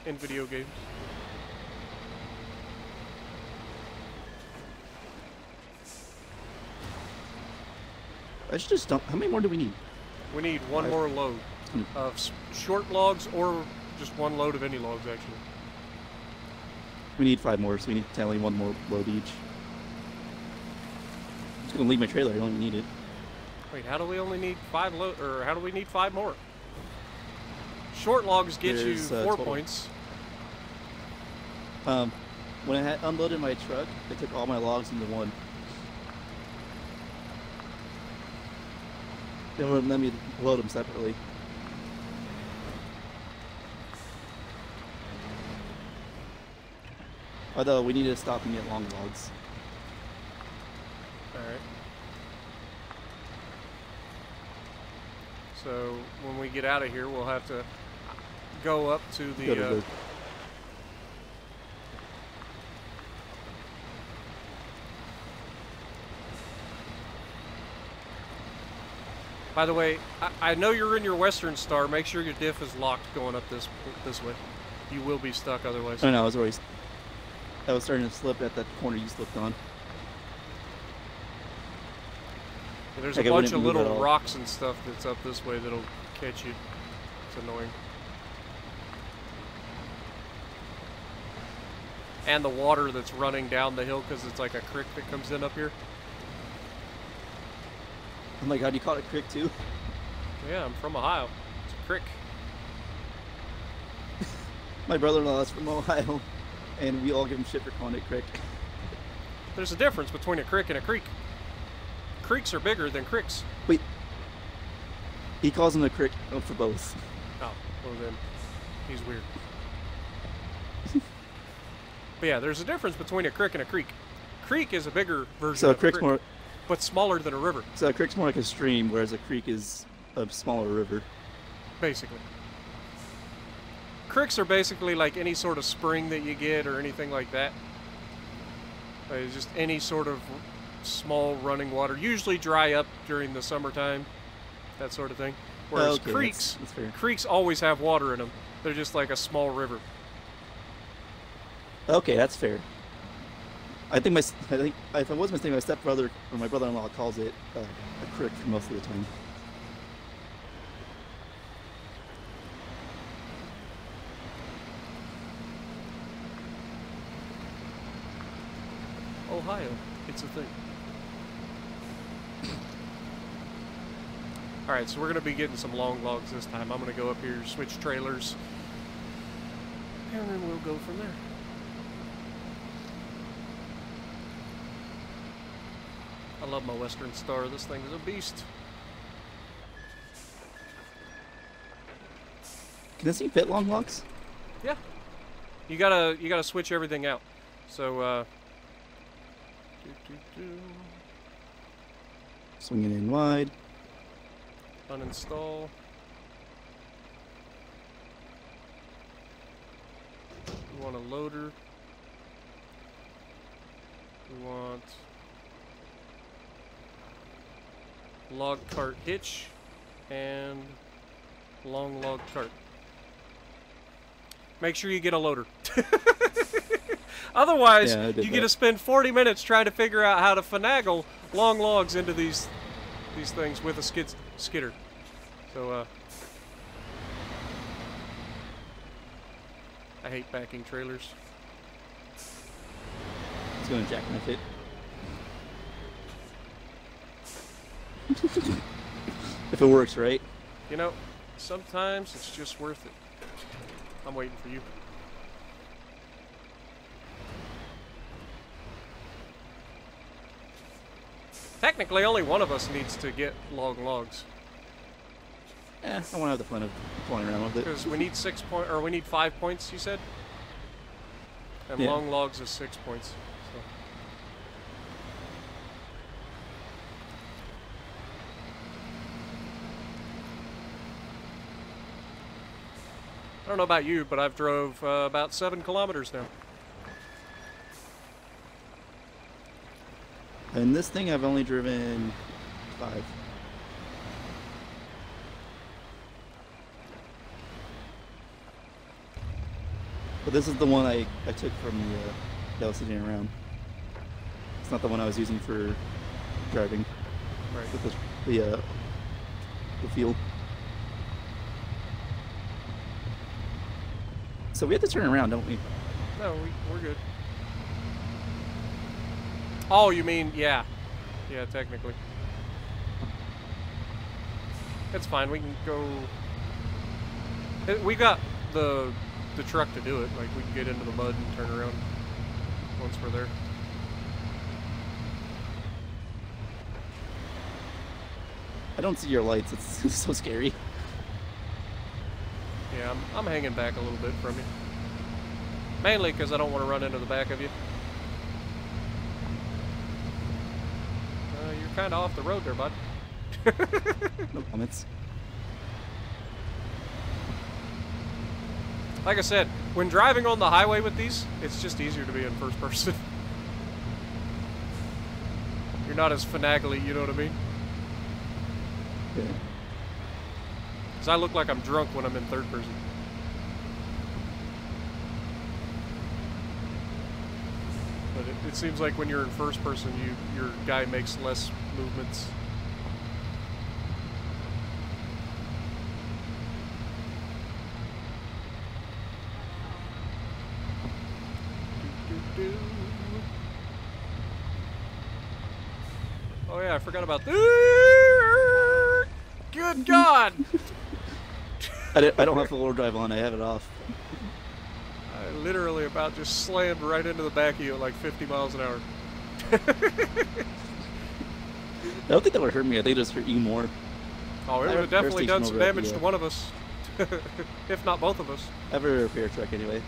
in video games. I should just dump. How many more do we need? We need one more load of short logs, or just one load of any logs, actually. We need 5 more, so we need to tally one more load each. I'm gonna leave my trailer. I don't need it. Wait, how do we only need 5 load, or how do we need 5 more? Short logs get you 4 total points. When I had unloaded my truck, I took all my logs into one. They wouldn't let me load them separately. Although we need to stop and get long logs. Alright. So when we get out of here, we'll have to go up to the... By the way, I know you're in your Western Star. Make sure your diff is locked going up this way. You will be stuck otherwise. Oh no, I was starting to slip at that corner you slipped on. There's a bunch of little rocks and stuff that's up this way that'll catch you. It's annoying. And the water that's running down the hill because it's like a creek that comes in up here. Oh my god, you caught a creek too? Yeah, I'm from Ohio. It's a creek. My brother-in-law is from Ohio, and we all give him shit for calling it creek. There's a difference between a creek and a creek. Creeks are bigger than cricks. Wait. He calls them a crick for both. Oh, well then. He's weird. But yeah, there's a difference between a crick and a creek. Creek is a bigger version of a creek, more, but smaller than a river. So a crick's more like a stream, whereas a creek is a smaller river. Basically. Cricks are basically like any sort of spring that you get or anything like that. It's just any sort of small running water, usually dry up during the summertime, that sort of thing. Whereas creeks, creeks always have water in them. They're just like a small river. Okay, that's fair. I think if I was mistaken, my stepbrother or my brother-in-law calls it a creek for most of the time. Ohio. It's a thing. Alright, so we're going to be getting some long logs this time. I'm going to go up here, switch trailers, and then we'll go from there. I love my Western Star. This thing is a beast. Can this thing fit long logs? Yeah. You gotta switch everything out. So swing it in wide. Uninstall. We want a loader. We want log cart hitch and long log cart. Make sure you get a loader. Otherwise, yeah, you get to spend 40 minutes trying to figure out how to finagle long logs into these things with a skidder. So, I hate backing trailers. It's going to jackknife it. If it works, right? You know, sometimes it's just worth it. I'm waiting for you. Technically, only one of us needs to get long logs. Eh, I want to have the fun of playing around with it. Because we need 6 points, or we need 5 points, you said? And yeah. Long logs is 6 points. So. I don't know about you, but I've drove about 7 kilometers now. And this thing I've only driven 5. But this is the one I took from the that was sitting around. It's not the one I was using for driving. Right. With the field. So we have to turn around, don't we? No, we're good. Oh, you mean, yeah. Yeah, technically. It's fine, we can go... We got the truck to do it. Like, we can get into the mud and turn around once we're there. I don't see your lights, it's so scary. Yeah, I'm hanging back a little bit from you. Mainly because I don't want to run into the back of you. You're kind of off the road there, bud. No comments. Like I said, when driving on the highway with these, it's just easier to be in first person. You're not as finagly, you know what I mean? Yeah. I look like I'm drunk when I'm in third person. But it seems like when you're in first person, your guy makes less movements. Oh yeah, I forgot about this. Good God! I don't have the lower drive on, I have it off. I literally about just slammed right into the back of you at like 50 miles an hour. I don't think that would hurt me, I think it just hurt you more. Oh, it would have definitely done some damage to one of us. If not both of us. I have a repair truck anyway.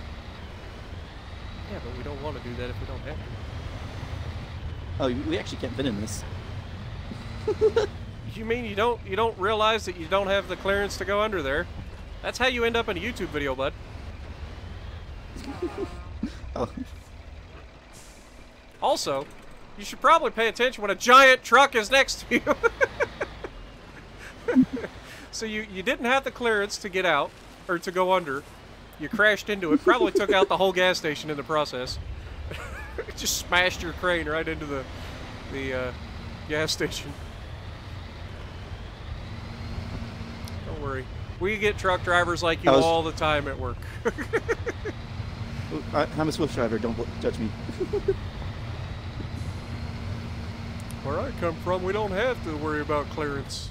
Yeah, but we don't want to do that if we don't have to. Oh, we actually can't fit in this. You mean you don't realize that you don't have the clearance to go under there? That's how you end up in a YouTube video, bud. Oh. Also, you should probably pay attention when a giant truck is next to you. So you didn't have the clearance to get out or to go under. You crashed into it. Probably took out the whole gas station in the process. Just smashed your crane right into the gas station. We get truck drivers like you all the time at work. I'm a Swift driver, don't judge me. Where I come from, we don't have to worry about clearance.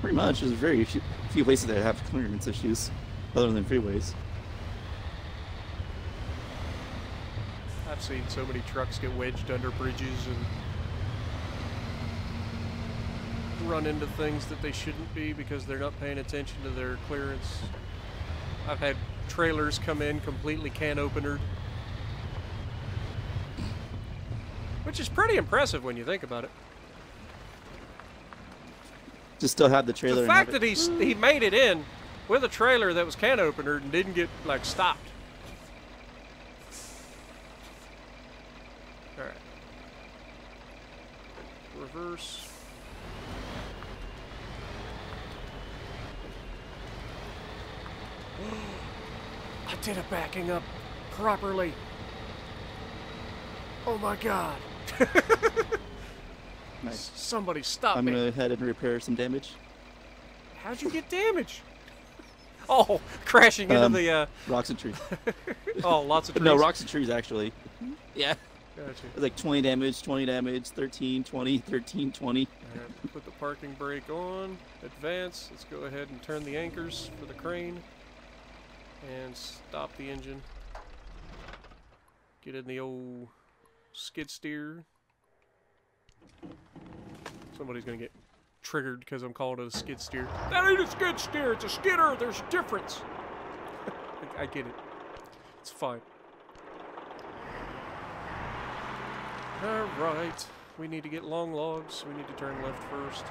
Pretty much. There's very few places that have clearance issues, other than freeways. I've seen so many trucks get wedged under bridges and run into things that they shouldn't be because they're not paying attention to their clearance. I've had trailers come in completely can-openered. Which is pretty impressive when you think about it. Just still have the trailer. The fact that he made it in with a trailer that was can-openered and didn't get, like, stopped. All right. Reverse. I did it backing up properly. Oh my God. Nice. Somebody stop me. I'm going to head and repair some damage. How'd you get damage? Oh, crashing into the... Rocks and trees. Oh, lots of trees. No, rocks and trees, actually. Yeah. Gotcha. Like 20 damage, 20 damage, 13, 20, 13, 20. All right, put the parking brake on. Advance. Let's go ahead and turn the anchors for the crane. And stop the engine. Get in the old skid steer. Somebody's gonna get triggered because I'm calling it a skid steer. That ain't a skid steer, it's a skidder, there's a difference. I get it. It's fine. Alright. We need to get long logs, we need to turn left first.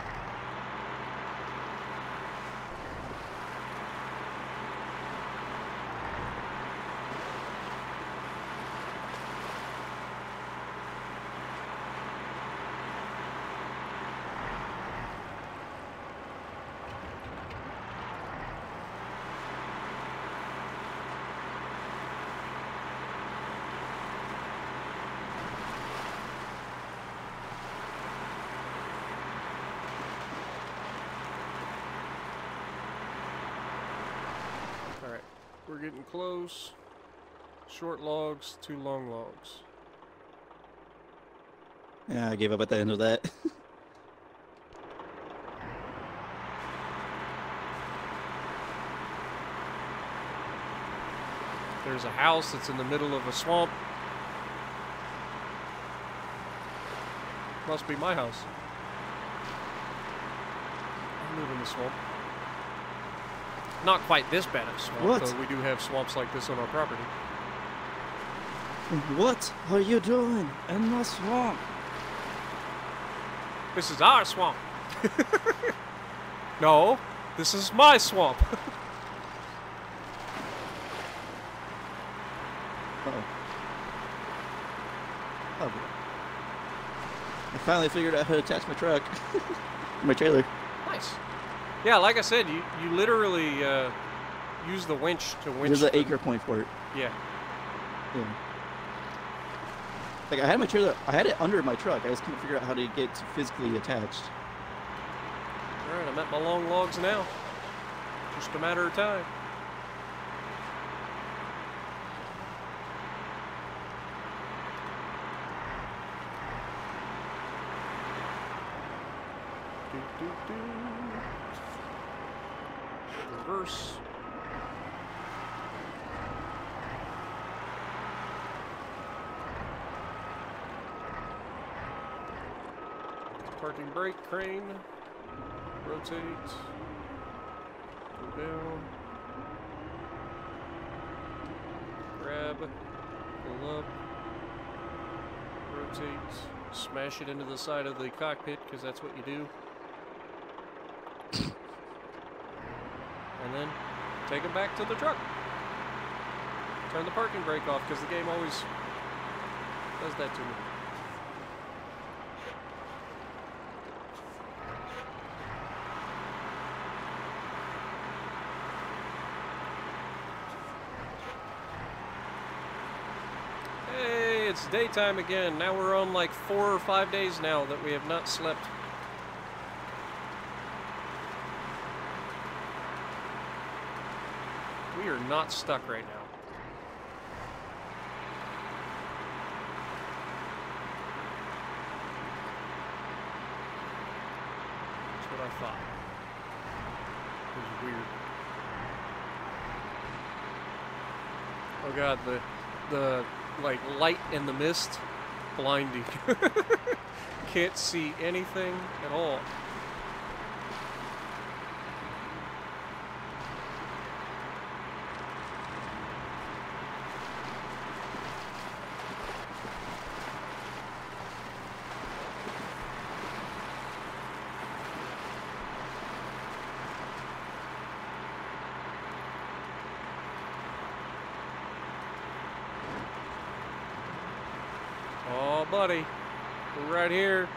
We're getting close. Short logs to long logs. Yeah, I gave up at the end of that. There's a house that's in the middle of a swamp. Must be my house. I live in the swamp. Not quite this bad of swamp, though we do have swamps like this on our property. What are you doing in my swamp? This is our swamp. No, this is my swamp. Uh-oh. Oh, boy. I finally figured out how to attach my truck. My trailer. Nice. Yeah, like I said, you literally use the winch to winch. There's an anchor point for it. Yeah. Yeah. Like, I had my trailer, I had it under my truck. I just couldn't figure out how to get physically attached. All right, I'm at my long logs now. Just a matter of time. Parking brake, crane, rotate, go down, grab, pull up, rotate, smash it into the side of the cockpit because that's what you do. And then take it back to the truck. Turn the parking brake off because the game always does that to me. Hey, it's daytime again. Now we're on like 4 or 5 days now that we have not slept. We are not stuck right now. It was weird. Oh god, the like light in the mist, blinding. Can't see anything at all. Buddy, we're right here.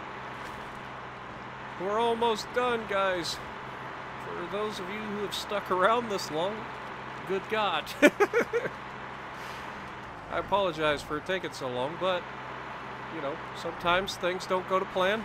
We're almost done, guys. For those of you who have stuck around this long, good God. I apologize for taking so long, but you know, sometimes things don't go to plan.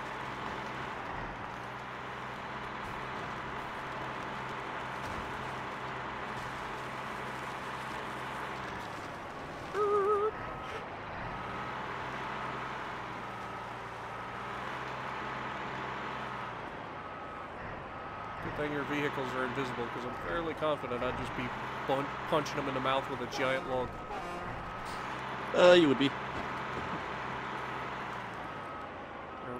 Vehicles are invisible, because I'm fairly confident I'd just be punching them in the mouth with a giant log. You would be.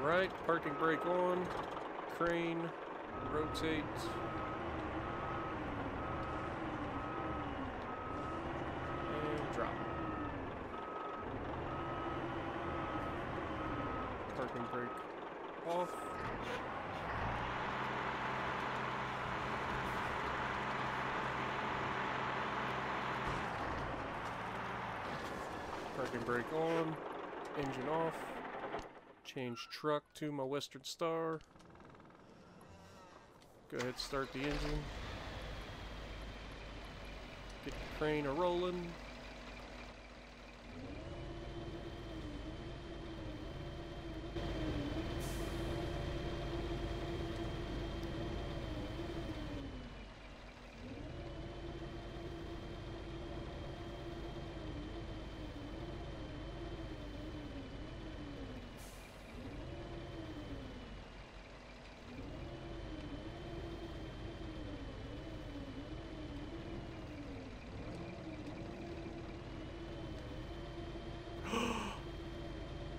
Alright, parking brake on, crane, rotate. And drop. Parking brake off. Brake on, engine off, change truck to my Western Star, go ahead, start the engine, get the crane a-rolling,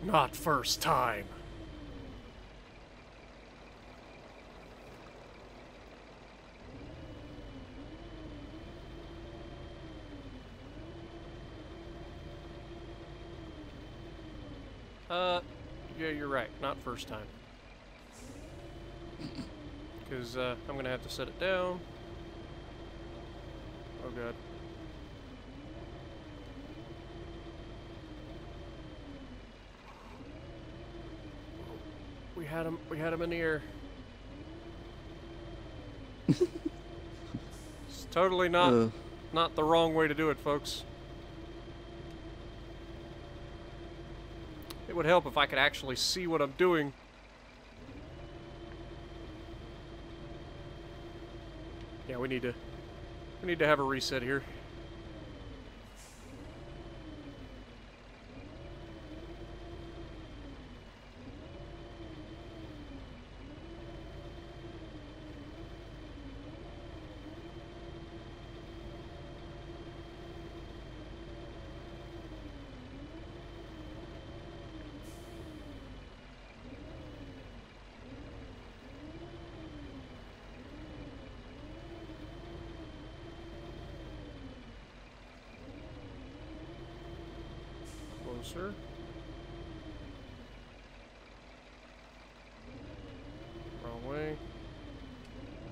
not first time. Yeah, you're right. Not first time. Because, I'm gonna have to set it down. Oh, God. We had him in the air. It's totally not the wrong way to do it, folks. It would help if I could actually see what I'm doing. Yeah, we need to have a reset here. Sir. Wrong way.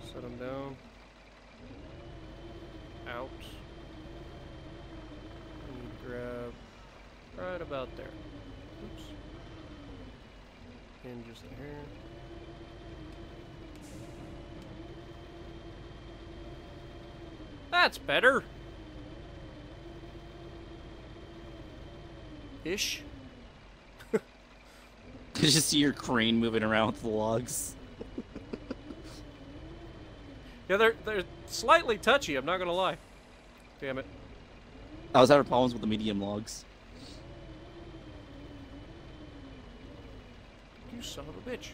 Set him down. Out. And grab right about there. Oops. And just here. That's better. Ish. Did you see your crane moving around with the logs? Yeah, they're slightly touchy, I'm not gonna lie. Damn it. I was having problems with the medium logs. You son of a bitch.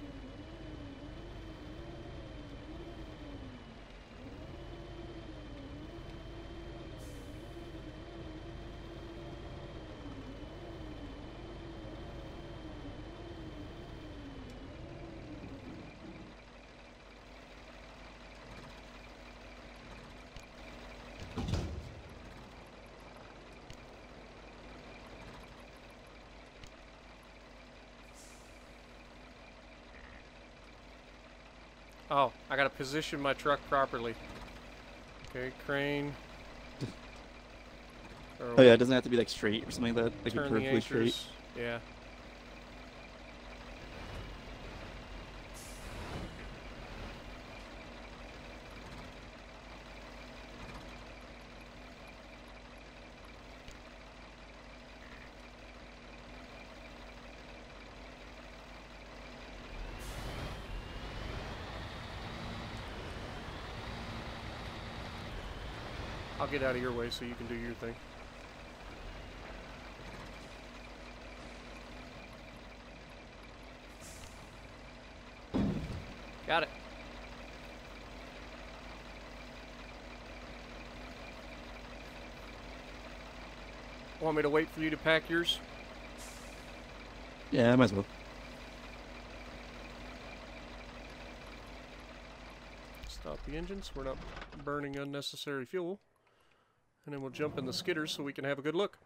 Oh, I gotta position my truck properly. Okay, crane. Oh yeah, it doesn't have to be like straight or something like that. Like perfectly straight. Yeah. I'll get out of your way so you can do your thing. Got it. Want me to wait for you to pack yours? Yeah, I might as well. Stop the engines. We're not burning unnecessary fuel. And then we'll jump in the skidder so we can have a good look.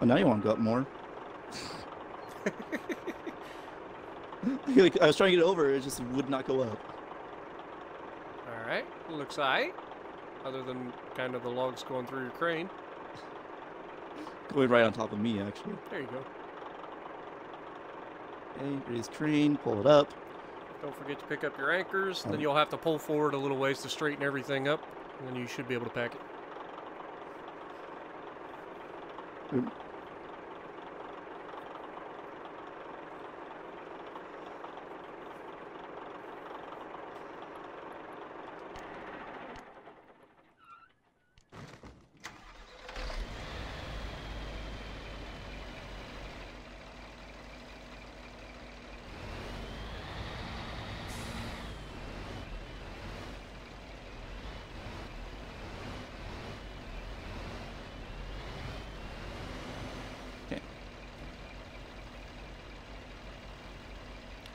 Oh, now you want to go up more. I was trying to get over, it just would not go up. Alright, looks alright. Other than kind of the logs going through your crane. Going right on top of me, actually. There you go. Okay, raise crane, pull it up. Don't forget to pick up your anchors, then you'll have to pull forward a little ways to straighten everything up, and then you should be able to pack it. Oops.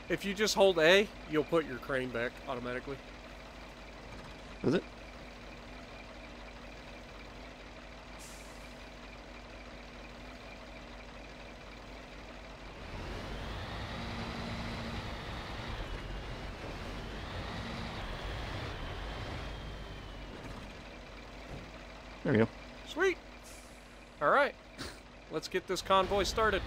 If you just hold A, you'll put your crane back automatically. Is it? There we go. Sweet! Alright. Let's get this convoy started.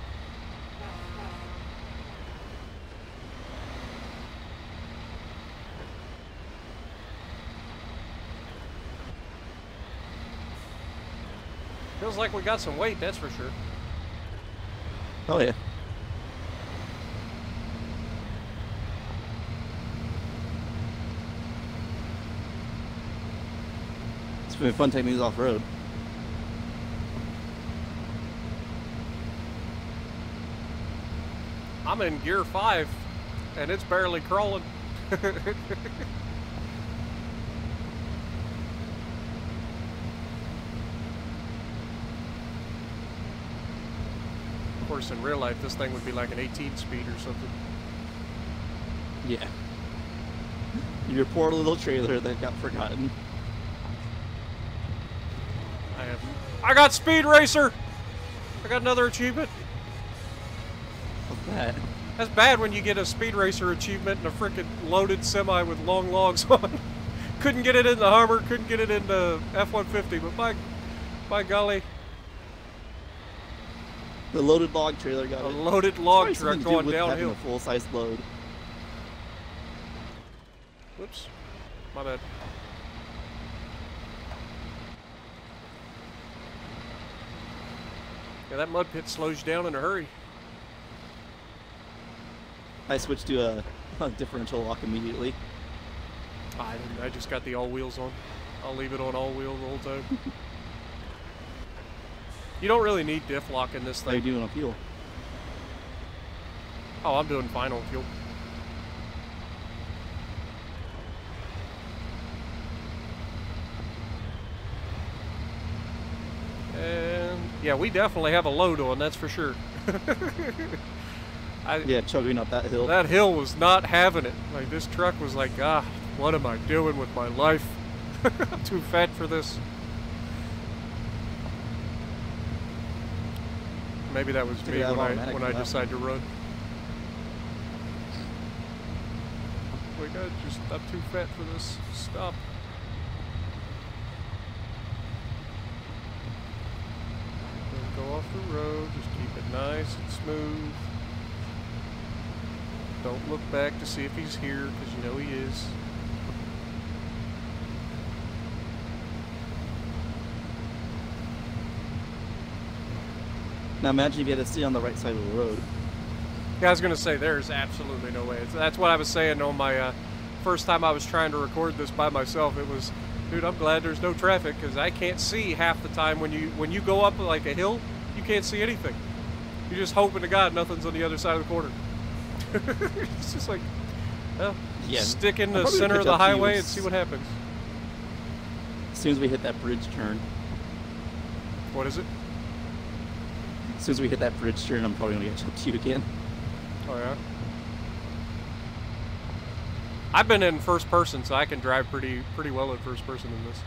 Feels like we got some weight, that's for sure. Oh yeah. It's been fun taking these off-road. I'm in gear 5, and it's barely crawling. In real life, this thing would be like an 18-speed or something. Yeah. Your poor little trailer that got forgotten. I got Speed Racer! I got another achievement. What's that? That's bad when you get a Speed Racer achievement in a frickin' loaded semi with long logs on. Couldn't get it in the Hummer, couldn't get it in the F-150, but by golly... The loaded log trailer got it. A loaded log truck going downhill. A full-size load. Whoops. My bad. Yeah, that mud pit slows you down in a hurry. I switched to a differential lock immediately. I didn't. I just got the all wheels on. I'll leave it on all wheels the whole time. You don't really need diff lock in this thing. How are you doing on fuel? Oh, I'm doing fine on fuel. And yeah, we definitely have a load on, that's for sure. Yeah, chugging up that hill. That hill was not having it. Like, this truck was like, ah, what am I doing with my life? I'm too fat for this. Maybe that was me when I decided to run. Oh my God, just I'm too fat for this. Stop. Don't go off the road. Just keep it nice and smooth. Don't look back to see if he's here, because you know he is. Now imagine if you had to stay on the right side of the road. Yeah, I was going to say, there's absolutely no way. That's what I was saying on my first time I was trying to record this by myself. It was, dude, I'm glad there's no traffic, because I can't see half the time when you go up like a hill, you can't see anything. You're just hoping to God nothing's on the other side of the corner. It's just like, well, yeah, stick in the center of the highway and see what happens. As soon as we hit that bridge turn. What is it? As soon as we hit that bridge turn, I'm probably going to get jumped to you again. Oh, yeah? I've been in first person, so I can drive pretty well in first person in this.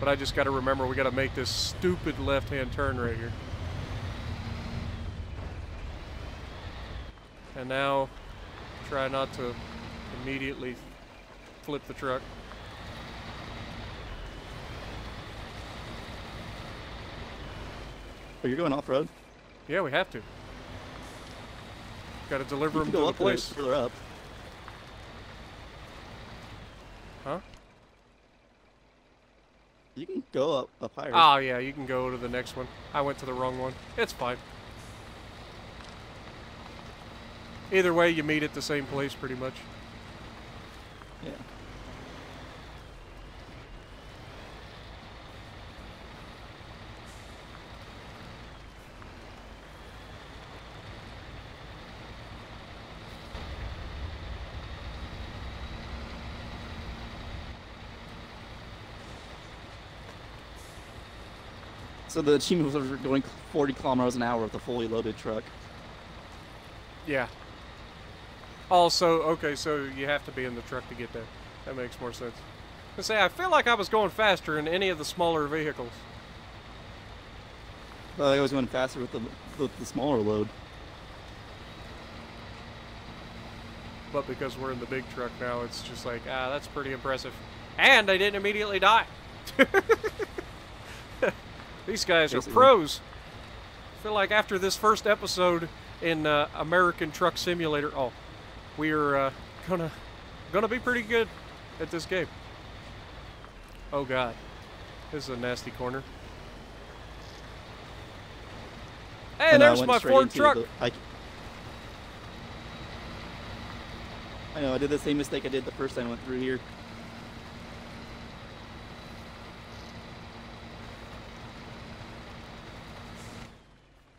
But I just got to remember, we got to make this stupid left-hand turn right here. And now, try not to immediately flip the truck. Oh, you're going off-road? Yeah, we have to. Got to deliver them to the place. Further up. Huh? You can go up higher. Oh yeah, you can go to the next one. I went to the wrong one. It's fine. Either way, you meet at the same place pretty much. Yeah. So the achievement was going 40 kilometers an hour with a fully loaded truck. Yeah. Also, okay, so you have to be in the truck to get there. That makes more sense. Let's say I feel like I was going faster in any of the smaller vehicles. I was going faster with the smaller load. But because we're in the big truck now, it's just like, ah, that's pretty impressive. And I didn't immediately die. These guys are pros. I feel like after this first episode in American Truck Simulator, oh, we're gonna be pretty good at this game. Oh God, this is a nasty corner. Hey, and there's my Ford truck. I know I did the same mistake I did the first time I went through here.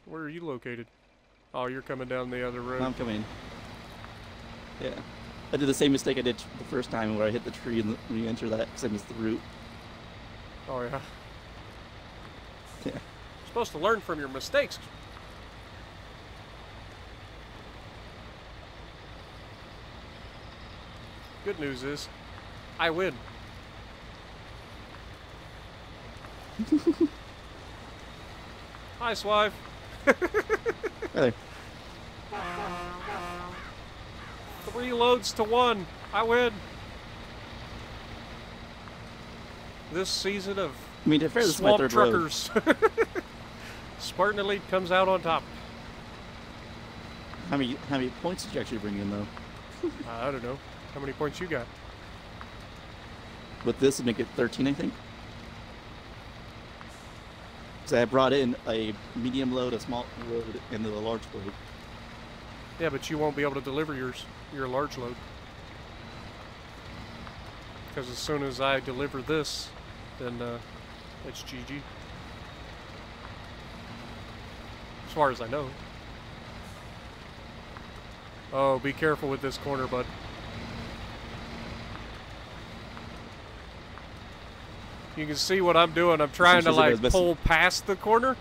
Where are you located? Oh, you're coming down the other road. I'm coming. Yeah. I did the same mistake I did the first time where I hit the tree and re-enter that because I missed the route. Oh, yeah. Yeah. You're supposed to learn from your mistakes. Good news is, I win. Hi, Swive. Right. Three loads to one. I win. This season of Swamp Truckers. Spartan Elite comes out on top. How many points did you actually bring in though? I don't know. How many points you got? With this, it'd make it 13, I think. So I brought in a medium load, a small load, and then a large load. Yeah, but you won't be able to deliver your large load. Because as soon as I deliver this, then it's GG. As far as I know. Oh, be careful with this corner, bud. You can see what I'm doing. I'm trying to like pull past the corner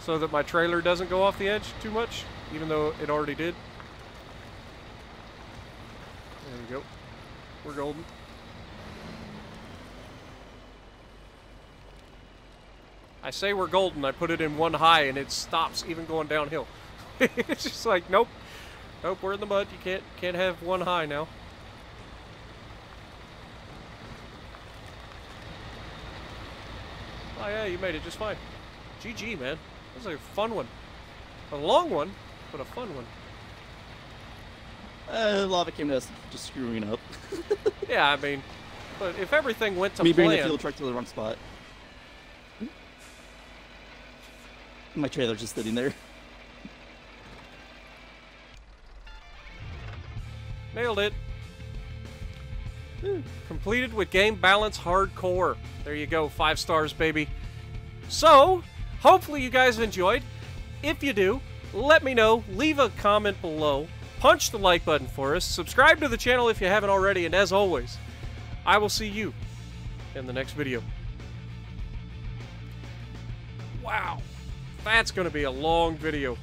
so that my trailer doesn't go off the edge too much, even though it already did. There we go. We're golden. I say we're golden. I put it in one high and it stops even going downhill. It's just like, nope. Nope, we're in the mud. You can't have one high now. Oh yeah, you made it just fine. GG, man. That was a fun one. A long one, but a fun one. Lava came to us just screwing up. Yeah, I mean, but if everything went to plan... Me bringing the fuel truck to the wrong spot. My trailer's just sitting there. Nailed it. Ooh. Completed with game balance hardcore. There you go, 5 stars, baby. So, hopefully you guys enjoyed. If you do, let me know. Leave a comment below. Punch the like button for us. Subscribe to the channel if you haven't already. And as always, I will see you in the next video. Wow. That's going to be a long video.